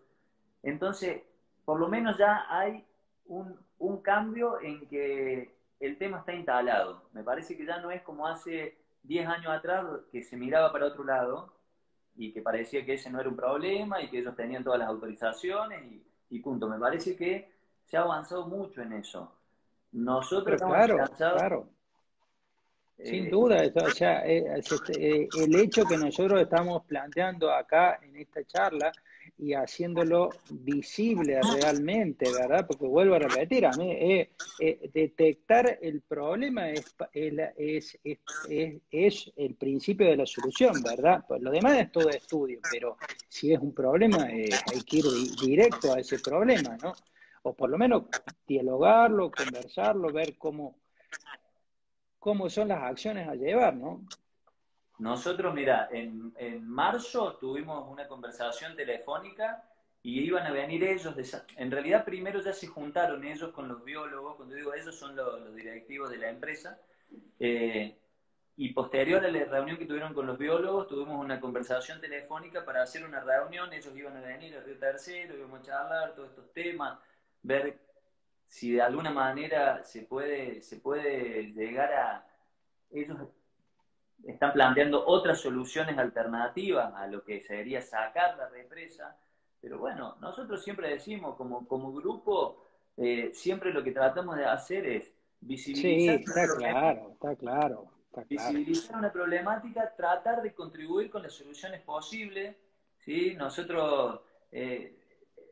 Entonces, por lo menos ya hay un, un cambio en que el tema está instalado. Me parece que ya no es como hace diez años atrás, que se miraba para otro lado y que parecía que ese no era un problema y que ellos tenían todas las autorizaciones y, y punto. Me parece que se ha avanzado mucho en eso. Nosotros estamos avanzados... Claro. Sin duda, o sea, el hecho que nosotros estamos planteando acá en esta charla y haciéndolo visible realmente, ¿verdad? Porque vuelvo a repetir, a mí eh, eh, detectar el problema es, es, es, es, es el principio de la solución, ¿verdad? Pues lo demás es todo estudio, pero si es un problema eh, hay que ir directo a ese problema, ¿no? O por lo menos dialogarlo, conversarlo, ver cómo... cómo son las acciones a llevar, ¿no? Nosotros, mira, en, en marzo tuvimos una conversación telefónica y iban a venir ellos, de, en realidad primero ya se juntaron ellos con los biólogos, cuando digo ellos son los, los directivos de la empresa, eh, y posterior a la reunión que tuvieron con los biólogos, tuvimos una conversación telefónica para hacer una reunión, ellos iban a venir al Río Tercero, íbamos a charlar todos estos temas, ver... si de alguna manera se puede, se puede llegar a... Ellos están planteando otras soluciones alternativas a lo que sería sacar la represa, pero bueno, nosotros siempre decimos, como, como grupo, eh, siempre lo que tratamos de hacer es visibilizar... Sí, está claro, está claro, está claro. Visibilizar una problemática, tratar de contribuir con las soluciones posibles, ¿sí? Nosotros... Eh,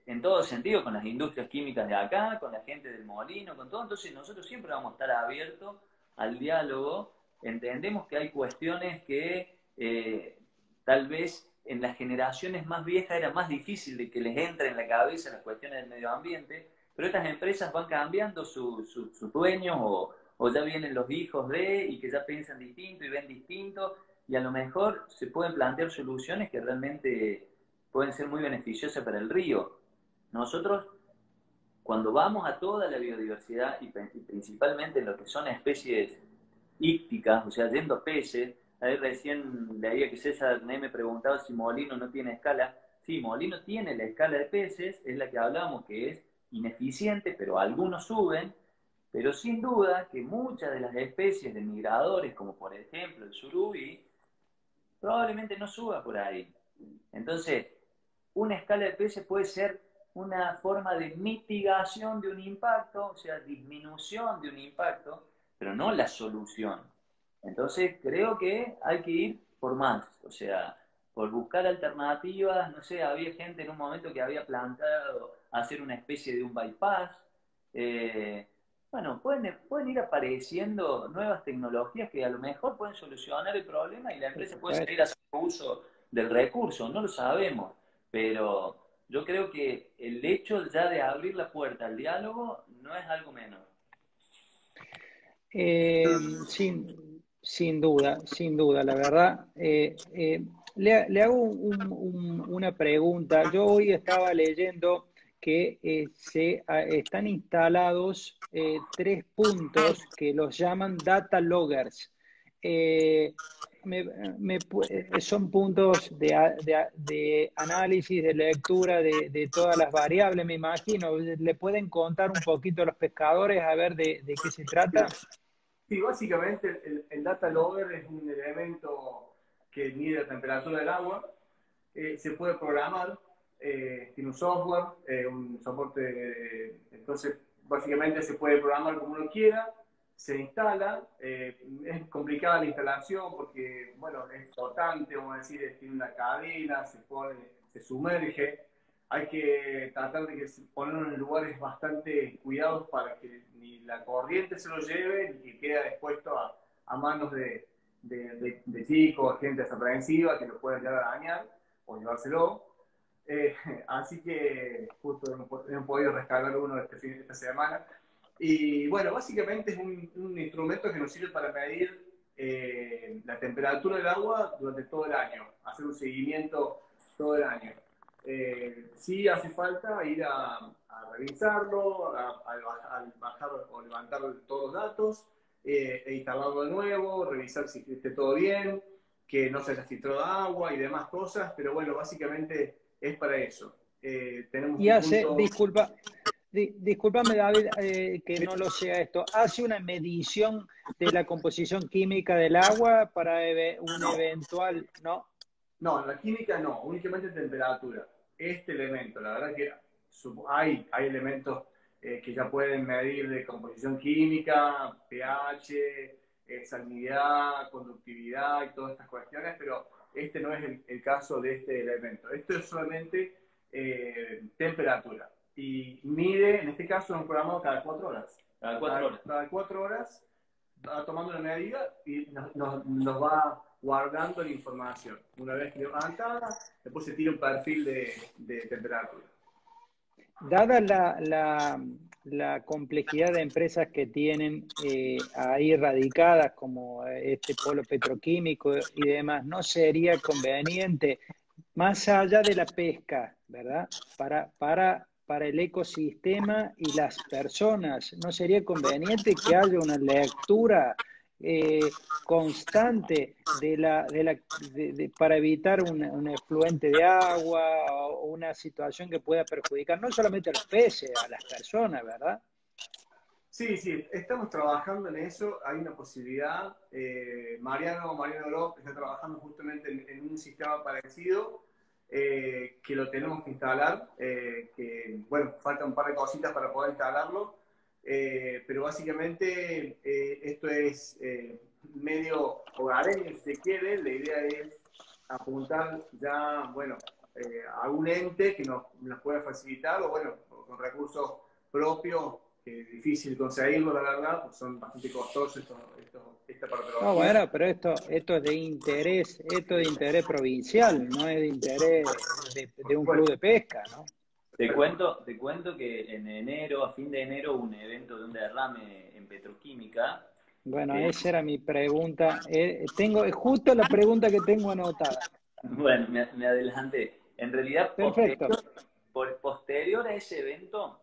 en todo sentido, con las industrias químicas de acá, con la gente del Molino, con todo. Entonces nosotros siempre vamos a estar abiertos al diálogo. Entendemos que hay cuestiones que eh, tal vez en las generaciones más viejas era más difícil de que les entre en la cabeza las cuestiones del medio ambiente, pero estas empresas van cambiando sus su, su dueños o, o ya vienen los hijos de, y que ya piensan distinto y ven distinto, y a lo mejor se pueden plantear soluciones que realmente pueden ser muy beneficiosas para el río. Nosotros, cuando vamos a toda la biodiversidad, y principalmente en lo que son especies ícticas, o sea, yendo a peces, ahí recién leía que César me preguntaba si Molino no tiene escala. Sí, Molino tiene la escala de peces, es la que hablamos que es ineficiente, pero algunos suben, pero sin duda que muchas de las especies de migradores, como por ejemplo el surubí, probablemente no suba por ahí. Entonces, una escala de peces puede ser una forma de mitigación de un impacto, o sea, disminución de un impacto, pero no la solución. Entonces, creo que hay que ir por más, o sea, por buscar alternativas. No sé, había gente en un momento que había planteado hacer una especie de un bypass. Eh, bueno, pueden, pueden ir apareciendo nuevas tecnologías que a lo mejor pueden solucionar el problema y la empresa puede salir a hacer uso del recurso, no lo sabemos, pero yo creo que el hecho ya de abrir la puerta al diálogo no es algo menor. Eh, sin, sin duda, sin duda, la verdad. Eh, eh, le, le hago un, un, una pregunta. Yo hoy estaba leyendo que eh, se a, están instalados eh, tres puntos que los llaman data loggers. Eh, me, me, son puntos de, de, de análisis, de lectura de, de todas las variables, me imagino. ¿Le pueden contar un poquito a los pescadores a ver de, de qué se trata? Sí, básicamente el, el data logger es un elemento que mide la temperatura del agua, eh, se puede programar, eh, tiene un software, eh, un soporte, eh, entonces básicamente se puede programar como uno quiera, se instala, eh, es complicada la instalación porque, bueno, es flotante, vamos a decir, tiene una cadena, se pone, se sumerge, hay que tratar de que se ponerlo en lugares bastante cuidados para que ni la corriente se lo lleve, ni que quede expuesto a, a manos de, de, de, de chicos, gente desaprensiva que lo pueden llegar a dañar o llevárselo. Eh, así que justo hemos, hemos podido rescatar uno este fin, esta semana. Y bueno, básicamente es un, un instrumento que nos sirve para medir eh, la temperatura del agua durante todo el año, hacer un seguimiento todo el año. Eh, sí hace falta ir a, a revisarlo, a, a, a bajar o levantar todos los datos, eh, e instalarlo de nuevo, revisar si esté todo bien, que no se haya filtrado agua y demás cosas, pero bueno, básicamente es para eso. Eh, tenemos y hace, punto... disculpa... Disculpame, David, eh, que no lo sea esto. ¿Hace una medición de la composición química del agua para ev un no. eventual...? No, no, la química no, únicamente temperatura. Este elemento, la verdad que hay, hay elementos eh, que ya pueden medir de composición química, pH, eh, salinidad, conductividad y todas estas cuestiones, pero este no es el, el caso de este elemento. Esto es solamente eh, temperatura. Y mide, en este caso, un programa cada cuatro horas. Cada cuatro cada, horas. Cada cuatro horas va tomando la medida y nos, nos, nos va guardando la información. Una vez que levantada, después se tira un perfil de, de temperatura. Dada la, la, la complejidad de empresas que tienen eh, ahí radicadas, como este polo petroquímico y demás, ¿no sería conveniente, más allá de la pesca, ¿verdad? Para... para para el ecosistema y las personas, ¿no sería conveniente que haya una lectura eh, constante de la, de la, de, de, para evitar un, un efluente de agua o una situación que pueda perjudicar no solamente a los peces, a las personas, ¿verdad? Sí, sí, estamos trabajando en eso, hay una posibilidad. Eh, Mariano, Mariano López está trabajando justamente en, en un sistema parecido, Eh, que lo tenemos que instalar, eh, que, bueno, falta un par de cositas para poder instalarlo, eh, pero básicamente eh, esto es eh, medio hogareño, si se quiere. La idea es apuntar ya, bueno, eh, a un ente que nos, nos pueda facilitar, o bueno, con recursos propios que es difícil conseguirlo, la verdad, porque son bastante costosos estos, estos, esta patología. No, bueno, pero esto, esto es de interés, esto es de interés provincial, no es de interés de, de un club de pesca, ¿no? Te cuento, te cuento que en enero, a fin de enero, hubo un evento de un derrame en petroquímica. Bueno, eh, esa era mi pregunta. Eh, tengo, es justo la pregunta que tengo anotada. Bueno, me, me adelanté. En realidad, perfecto. Posterior, por, posterior a ese evento,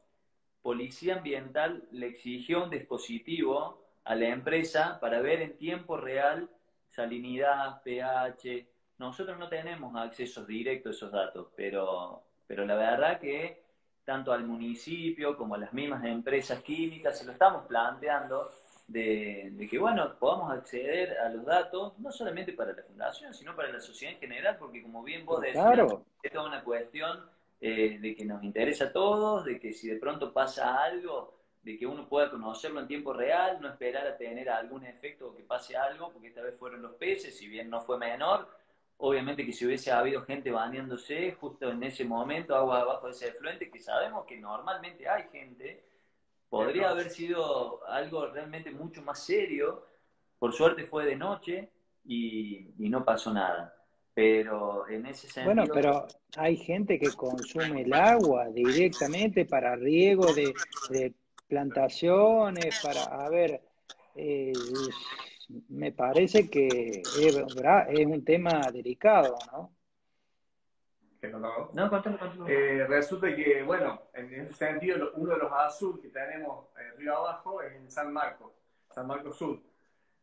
Policía Ambiental le exigió un dispositivo a la empresa para ver en tiempo real salinidad, pH. Nosotros no tenemos acceso directo a esos datos, pero, pero la verdad que tanto al municipio como a las mismas empresas químicas se lo estamos planteando de, de que, bueno, podamos acceder a los datos, no solamente para la Fundación, sino para la sociedad en general, porque como bien vos decís, claro, esto es una cuestión... Eh, de que nos interesa a todos, de que si de pronto pasa algo, de que uno pueda conocerlo en tiempo real, no esperar a tener algún efecto o que pase algo, porque esta vez fueron los peces, si bien no fue menor, obviamente que si hubiese habido gente bañándose justo en ese momento, aguas abajo de ese efluente, que sabemos que normalmente hay gente, podría Entonces, haber sido algo realmente mucho más serio. Por suerte fue de noche y, y no pasó nada. Pero en ese sentido... Bueno, pero hay gente que consume el agua directamente para riego de, de plantaciones, para... A ver, eh, me parece que es, es un tema delicado, ¿no? ¿Que no lo hago? No, contame, contame. Eh, resulta que, bueno, en ese sentido, uno de los azul que tenemos eh, río abajo es en San Marcos, San Marcos Sur.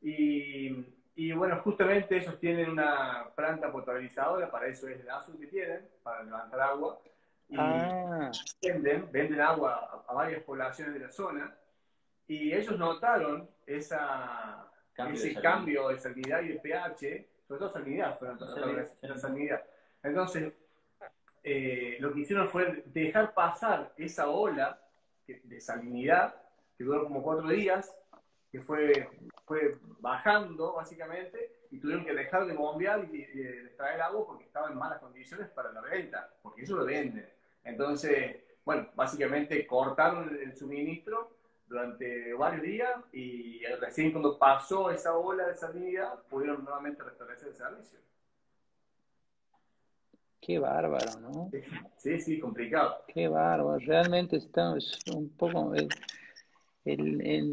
Y... Y bueno, justamente ellos tienen una planta potabilizadora, para eso es el azul que tienen, para levantar agua. Y ah. venden, venden agua a, a varias poblaciones de la zona. Y ellos notaron esa, cambio ese de cambio de salinidad y de pH, sobre todo salinidad, fueron la salinidad. Entonces, eh, lo que hicieron fue dejar pasar esa ola de salinidad, que duró como cuatro días, que fue, fue bajando, básicamente, y tuvieron que dejar de bombear y de, de, de extraer agua porque estaba en malas condiciones para la venta, porque ellos lo venden. Entonces, bueno, básicamente cortaron el suministro durante varios días y recién cuando pasó esa ola de salida, pudieron nuevamente restablecer el servicio. Qué bárbaro, ¿no? Sí, sí, complicado. Qué bárbaro, realmente estamos un poco... Eh... El, el,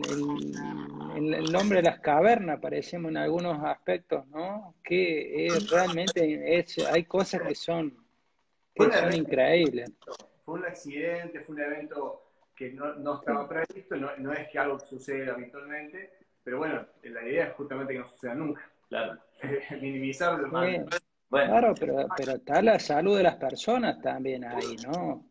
el, el hombre de las cavernas, parecemos en algunos aspectos, ¿no? Que es, realmente es, hay cosas que son, que son evento, increíbles. Fue un accidente, fue un evento que no, no estaba previsto, no, no es que algo suceda habitualmente, pero bueno, la idea es justamente que no suceda nunca. Claro. Minimizar los males. Bueno. Claro, pero, pero está la salud de las personas también ahí, ¿no?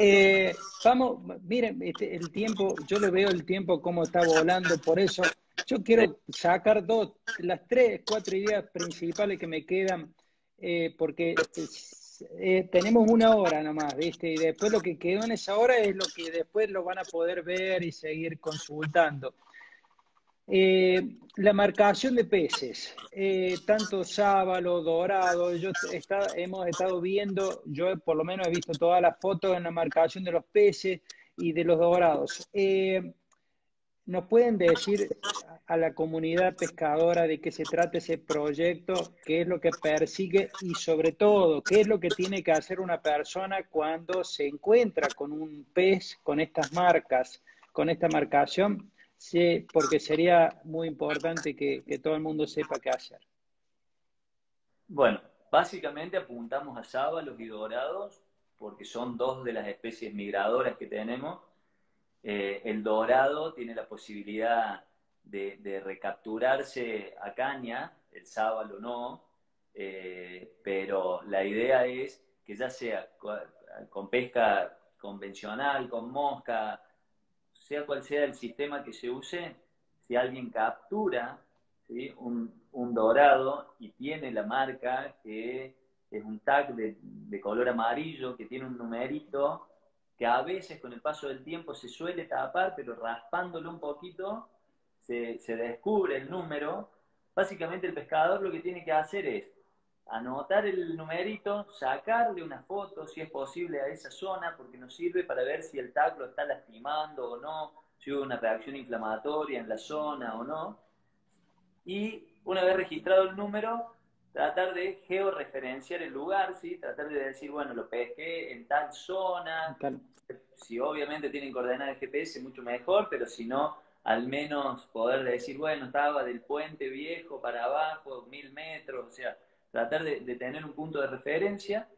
Eh, vamos, miren, este, el tiempo, yo le veo el tiempo como está volando, por eso yo quiero sacar dos, las tres, cuatro ideas principales que me quedan, eh, porque eh, tenemos una hora nomás, ¿viste? Y después lo que quedó en esa hora es lo que después lo van a poder ver y seguir consultando. Eh, la marcación de peces, eh, tanto sábalo, dorado, yo está, hemos estado viendo, yo por lo menos he visto todas las fotos en la marcación de los peces y de los dorados. Eh, ¿Nos pueden decir a la comunidad pescadora de qué se trata ese proyecto, qué es lo que persigue y sobre todo, qué es lo que tiene que hacer una persona cuando se encuentra con un pez, con estas marcas, con esta marcación? Sí, porque sería muy importante que, que todo el mundo sepa qué hacer. Bueno, básicamente apuntamos a sábalos y dorados, porque son dos de las especies migradoras que tenemos. Eh, el dorado tiene la posibilidad de, de recapturarse a caña, el sábalo no, eh, pero la idea es que ya sea con pesca convencional, con mosca, sea cual sea el sistema que se use, si alguien captura, ¿sí?, un, un dorado y tiene la marca, que es un tag de, de color amarillo, que tiene un numerito, que a veces con el paso del tiempo se suele tapar, pero raspándolo un poquito se, se descubre el número. Básicamente el pescador lo que tiene que hacer es anotar el numerito, sacarle una foto si es posible a esa zona, porque nos sirve para ver si el tac lo está lastimando o no, si hubo una reacción inflamatoria en la zona o no. Y una vez registrado el número, tratar de georreferenciar el lugar, ¿sí? Tratar de decir, bueno, lo pesqué en tal zona. Claro. Si obviamente tienen coordenadas G P S, mucho mejor, pero si no, al menos poder decir, bueno, estaba del puente viejo para abajo, mil metros, o sea, tratar de, de tener un punto de referencia.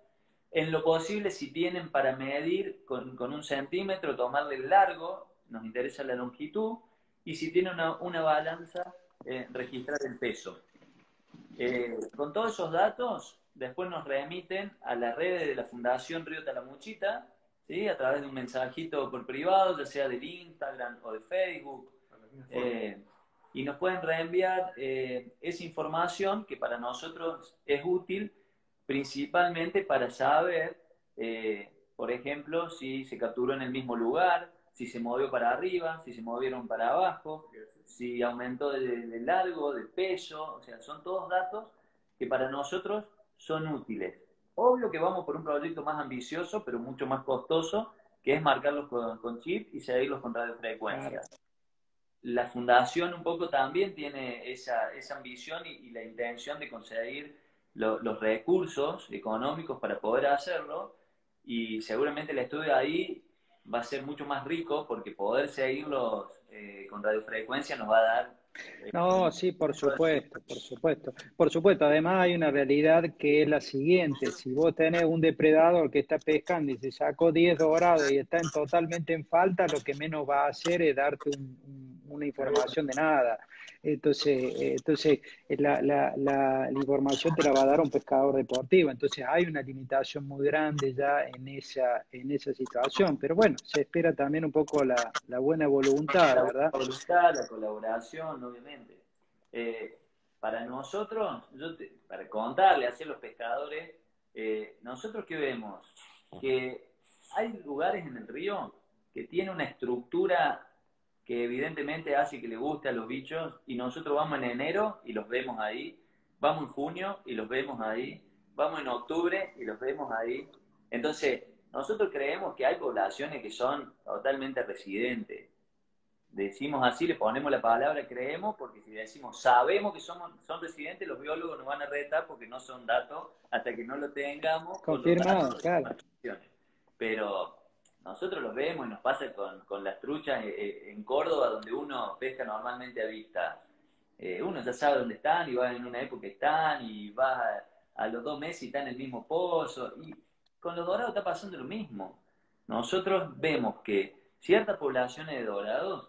En lo posible, si tienen para medir con, con un centímetro, tomarle el largo, nos interesa la longitud, y si tienen una, una balanza, eh, registrar el peso. Eh, con todos esos datos, después nos remiten a la red de la Fundación Río Talamuchita, ¿sí? A través de un mensajito por privado, ya sea del Instagram o de Facebook, eh, y nos pueden reenviar eh, esa información que para nosotros es útil, principalmente para saber, eh, por ejemplo, si se capturó en el mismo lugar, si se movió para arriba, si se movieron para abajo, si aumentó de, de largo, de peso, o sea, son todos datos que para nosotros son útiles. Obvio que vamos por un proyecto más ambicioso, pero mucho más costoso, que es marcarlos con, con chip y seguirlos con radiofrecuencias. La Fundación un poco también tiene esa, esa ambición y, y la intención de conseguir lo, los recursos económicos para poder hacerlo, y seguramente el estudio ahí va a ser mucho más rico porque poder seguirlos eh, con radiofrecuencia nos va a dar... Eh, no, sí, por supuesto, por supuesto. Por supuesto, además hay una realidad que es la siguiente. Si vos tenés un depredador que está pescando y se sacó diez dorados y está en, totalmente en falta, lo que menos va a hacer es darte un, un, una información de nada. Entonces, entonces la, la, la, la información te la va a dar un pescador deportivo. Entonces hay una limitación muy grande ya en esa, en esa situación. Pero bueno, se espera también un poco la, la buena voluntad, ¿verdad? La voluntad, la colaboración, obviamente. Eh, para nosotros, yo te, para contarle a los pescadores, eh, nosotros que vemos que hay lugares en el río que tiene una estructura que evidentemente hace que le guste a los bichos, y nosotros vamos en enero y los vemos ahí, vamos en junio y los vemos ahí, vamos en octubre y los vemos ahí. Entonces, nosotros creemos que hay poblaciones que son totalmente residentes. Decimos así, le ponemos la palabra creemos, porque si decimos sabemos que somos, son residentes, los biólogos nos van a retar porque no son datos hasta que no lo tengamos. Confirmado, claro. Pero... nosotros los vemos y nos pasa con, con las truchas en Córdoba, donde uno pesca normalmente a vista. Eh, uno ya sabe dónde están y va en una época que están y va a los dos meses y está en el mismo pozo. Y con los dorados está pasando lo mismo. Nosotros vemos que ciertas poblaciones de dorados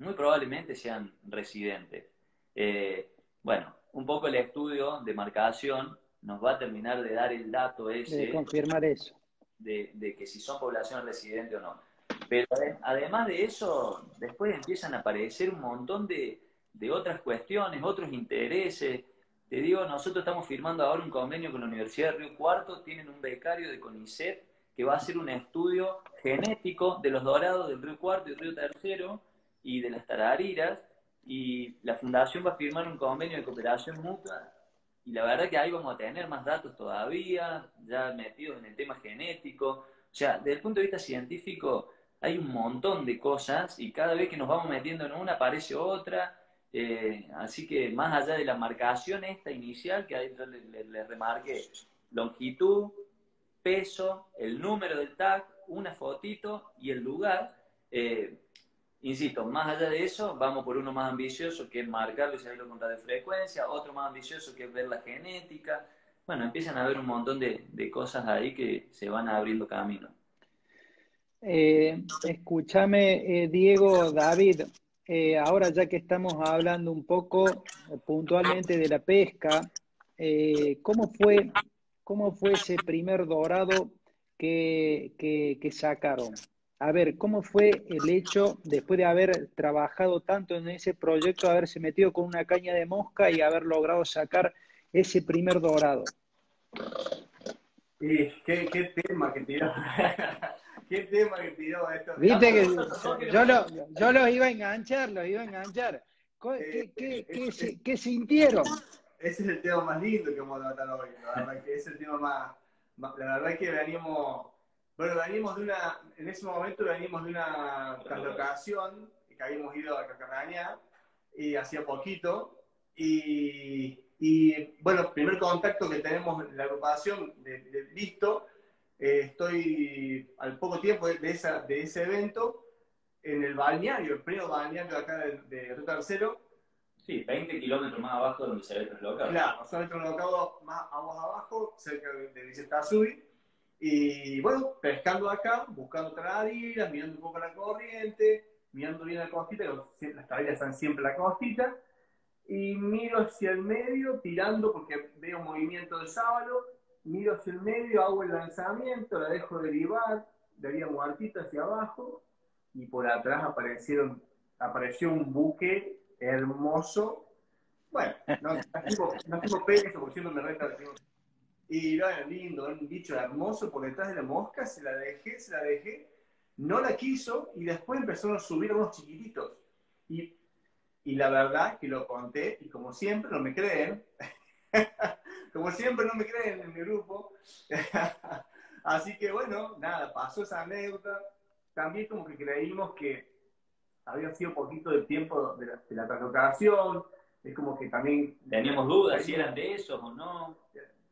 muy probablemente sean residentes. Eh, bueno, un poco el estudio de marcación nos va a terminar de dar el dato ese. De confirmar eso. De, de que si son población residente o no. Pero además de eso, después empiezan a aparecer un montón de, de otras cuestiones, otros intereses. Te digo, nosotros estamos firmando ahora un convenio con la Universidad de Río Cuarto, tienen un becario de CONICET que va a hacer un estudio genético de los dorados del Río Cuarto y Río Tercero y de las tarariras, y la Fundación va a firmar un convenio de cooperación mutua. Y la verdad que ahí vamos a tener más datos todavía, ya metidos en el tema genético. O sea, desde el punto de vista científico hay un montón de cosas y cada vez que nos vamos metiendo en una aparece otra. Eh, así que más allá de la marcación esta inicial, que ahí yo les le, le remarqué, longitud, peso, el número del tag, una fotito y el lugar. Eh, Insisto, más allá de eso, vamos por uno más ambicioso que es marcarlo y saberlo con radiofrecuencia, otro más ambicioso que es ver la genética. Bueno, empiezan a haber un montón de, de cosas ahí que se van abriendo camino. Eh, escúchame, eh, Diego, David, eh, ahora ya que estamos hablando un poco eh, puntualmente de la pesca, eh, ¿cómo fue, cómo fue ese primer dorado que, que, que sacaron? A ver, ¿cómo fue el hecho, después de haber trabajado tanto en ese proyecto, haberse metido con una caña de mosca y haber logrado sacar ese primer dorado? Sí, qué, qué tema que tiró. Qué tema que tiró esto. Viste que yo, lo, yo los iba a enganchar, los iba a enganchar. ¿Qué, qué, qué, qué, qué, qué sintieron? ese es el tema más lindo que vamos a tratar hoy, la verdad que es el tema más, más la verdad que venimos, bueno, venimos de una, en ese momento venimos de una translocación, que habíamos ido a Cacarrañá, y hacía poquito, y, y bueno, primer contacto que tenemos en la agrupación de, de Listo, eh, estoy al poco tiempo de, esa, de ese evento, en el balneario, el primer balneario acá de, de Río Tercero. Sí, veinte kilómetros más abajo de donde se había translocado. Claro, nos había translocado más abajo, cerca de Vicentazui. Y bueno, pescando acá, buscando taradilas, mirando un poco la corriente, mirando bien la costita, las taradilas están siempre en la costita. Y miro hacia el medio, tirando, porque veo un movimiento de sábalo, miro hacia el medio, hago el lanzamiento, la dejo derivar, daría muertita hacia abajo, y por atrás aparecieron, apareció un buque hermoso. Bueno, no tengo no tengo peso, porque siempre me resta. Y era lindo, era un bicho hermoso por detrás de la mosca, se la dejé, se la dejé, no la quiso, y después empezaron a subir unos chiquititos. Y, y la verdad que lo conté, y como siempre no me creen, como siempre no me creen en mi grupo. Así que bueno, nada, pasó esa anécdota. También como que creímos que había sido poquito de tiempo de la, de la translocación, es como que también... Teníamos dudas si eran de esos o no.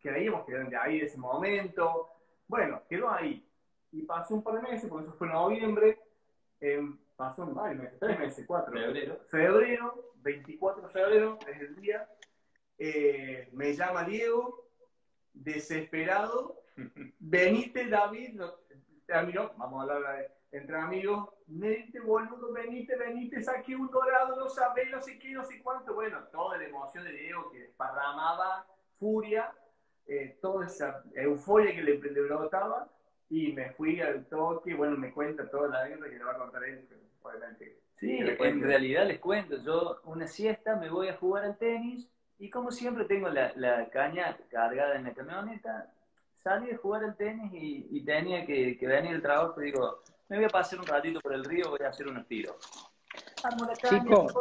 Creíamos que eran de ahí, de ese momento. Bueno, quedó ahí. Y pasó un par de meses, porque eso fue en noviembre, eh, pasó en varios meses, tres meses, cuatro. Febrero. Febrero, veinticuatro de febrero, es el día. Eh, me llama Diego, desesperado. Venite, David, no, terminó, vamos a hablar de... entre amigos, venite, boludo, venite, venite, saqué un dorado, no sabés, no sé qué, no sé cuánto. Bueno, toda la emoción de Diego que desparramaba, furia, eh, toda esa euforia que le, le brotaba, y me fui al toque. Bueno, me cuenta toda la guerra que le va a contar él, obviamente. Sí, en realidad les cuento, yo una siesta me voy a jugar al tenis, y como siempre tengo la, la caña cargada en la camioneta, salí a jugar al tenis y, y tenía que, que venir al trabajo, y digo... me voy a pasar un ratito por el río, voy a hacer unos tiros. Chicos,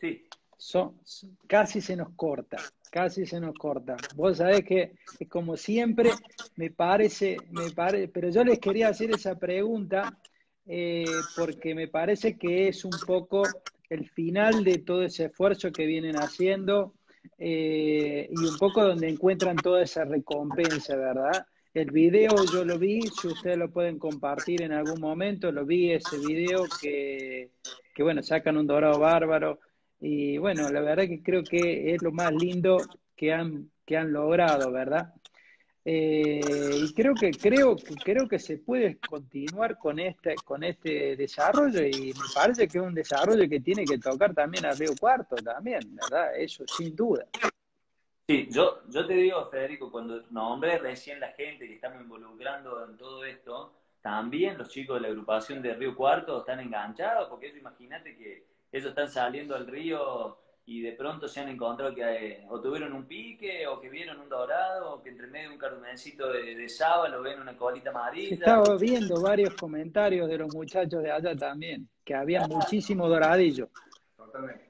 sí. Son, son, casi se nos corta, casi se nos corta. Vos sabés que, como siempre, me parece, me parece, pero yo les quería hacer esa pregunta eh, porque me parece que es un poco el final de todo ese esfuerzo que vienen haciendo eh, y un poco donde encuentran toda esa recompensa, ¿verdad? El video yo lo vi, si ustedes lo pueden compartir en algún momento, lo vi ese video que, que bueno, sacan un dorado bárbaro, y bueno, la verdad que creo que es lo más lindo que han, que han logrado, ¿verdad? Eh, y creo que, creo, creo que se puede continuar con este, con este desarrollo, y me parece que es un desarrollo que tiene que tocar también a Río Cuarto también, ¿verdad? Eso sin duda. Sí, yo, yo te digo, Federico, cuando nombré recién la gente que estamos involucrando en todo esto, también los chicos de la agrupación de Río Cuarto están enganchados, porque ellos, imagínate que ellos están saliendo al río y de pronto se han encontrado que eh, o tuvieron un pique, o que vieron un dorado, o que entre medio de un carmencito de, de sábalo ven una colita amarilla. Estaba viendo varios comentarios de los muchachos de allá también, que había muchísimo doradillo.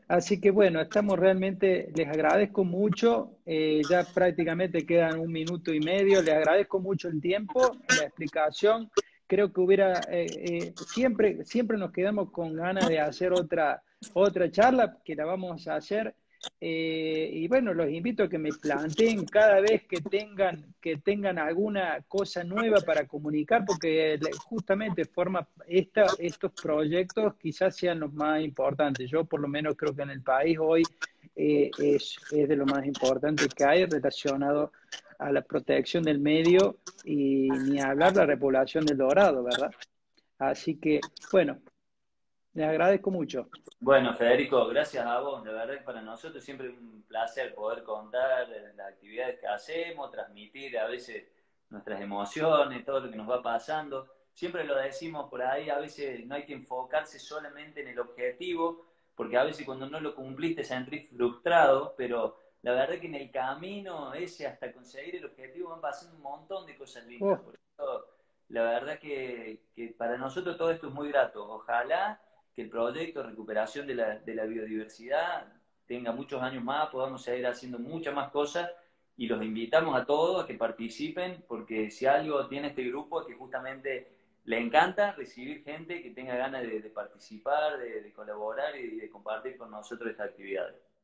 Así que bueno, estamos realmente, les agradezco mucho, eh, ya prácticamente quedan un minuto y medio, les agradezco mucho el tiempo, la explicación, creo que hubiera, eh, eh, siempre, siempre nos quedamos con ganas de hacer otra, otra charla, que la vamos a hacer, eh, y bueno, los invito a que me planteen cada vez que tengan, que tengan alguna cosa nueva para comunicar, porque justamente forma esta, estos proyectos quizás sean los más importantes. Yo por lo menos creo que en el país hoy eh, es, es de lo más importante que hay relacionado a la protección del medio, y ni hablar de la repoblación del dorado, ¿verdad? Así que, bueno, les agradezco mucho. Bueno, Federico, gracias a vos. De verdad que para nosotros siempre es un placer poder contar las actividades que hacemos, transmitir a veces nuestras emociones, todo lo que nos va pasando. Siempre lo decimos por ahí, a veces no hay que enfocarse solamente en el objetivo, porque a veces cuando no lo cumplís te sentís frustrado, pero la verdad que en el camino ese hasta conseguir el objetivo van pasando un montón de cosas lindas. Oh. Por eso, la verdad que, que para nosotros todo esto es muy grato. Ojalá que el proyecto de recuperación de la, de la biodiversidad tenga muchos años más, podamos seguir haciendo muchas más cosas, y los invitamos a todos a que participen, porque si algo tiene este grupo es que justamente le encanta recibir gente que tenga ganas de, de participar, de, de colaborar y de compartir con nosotros estas actividades.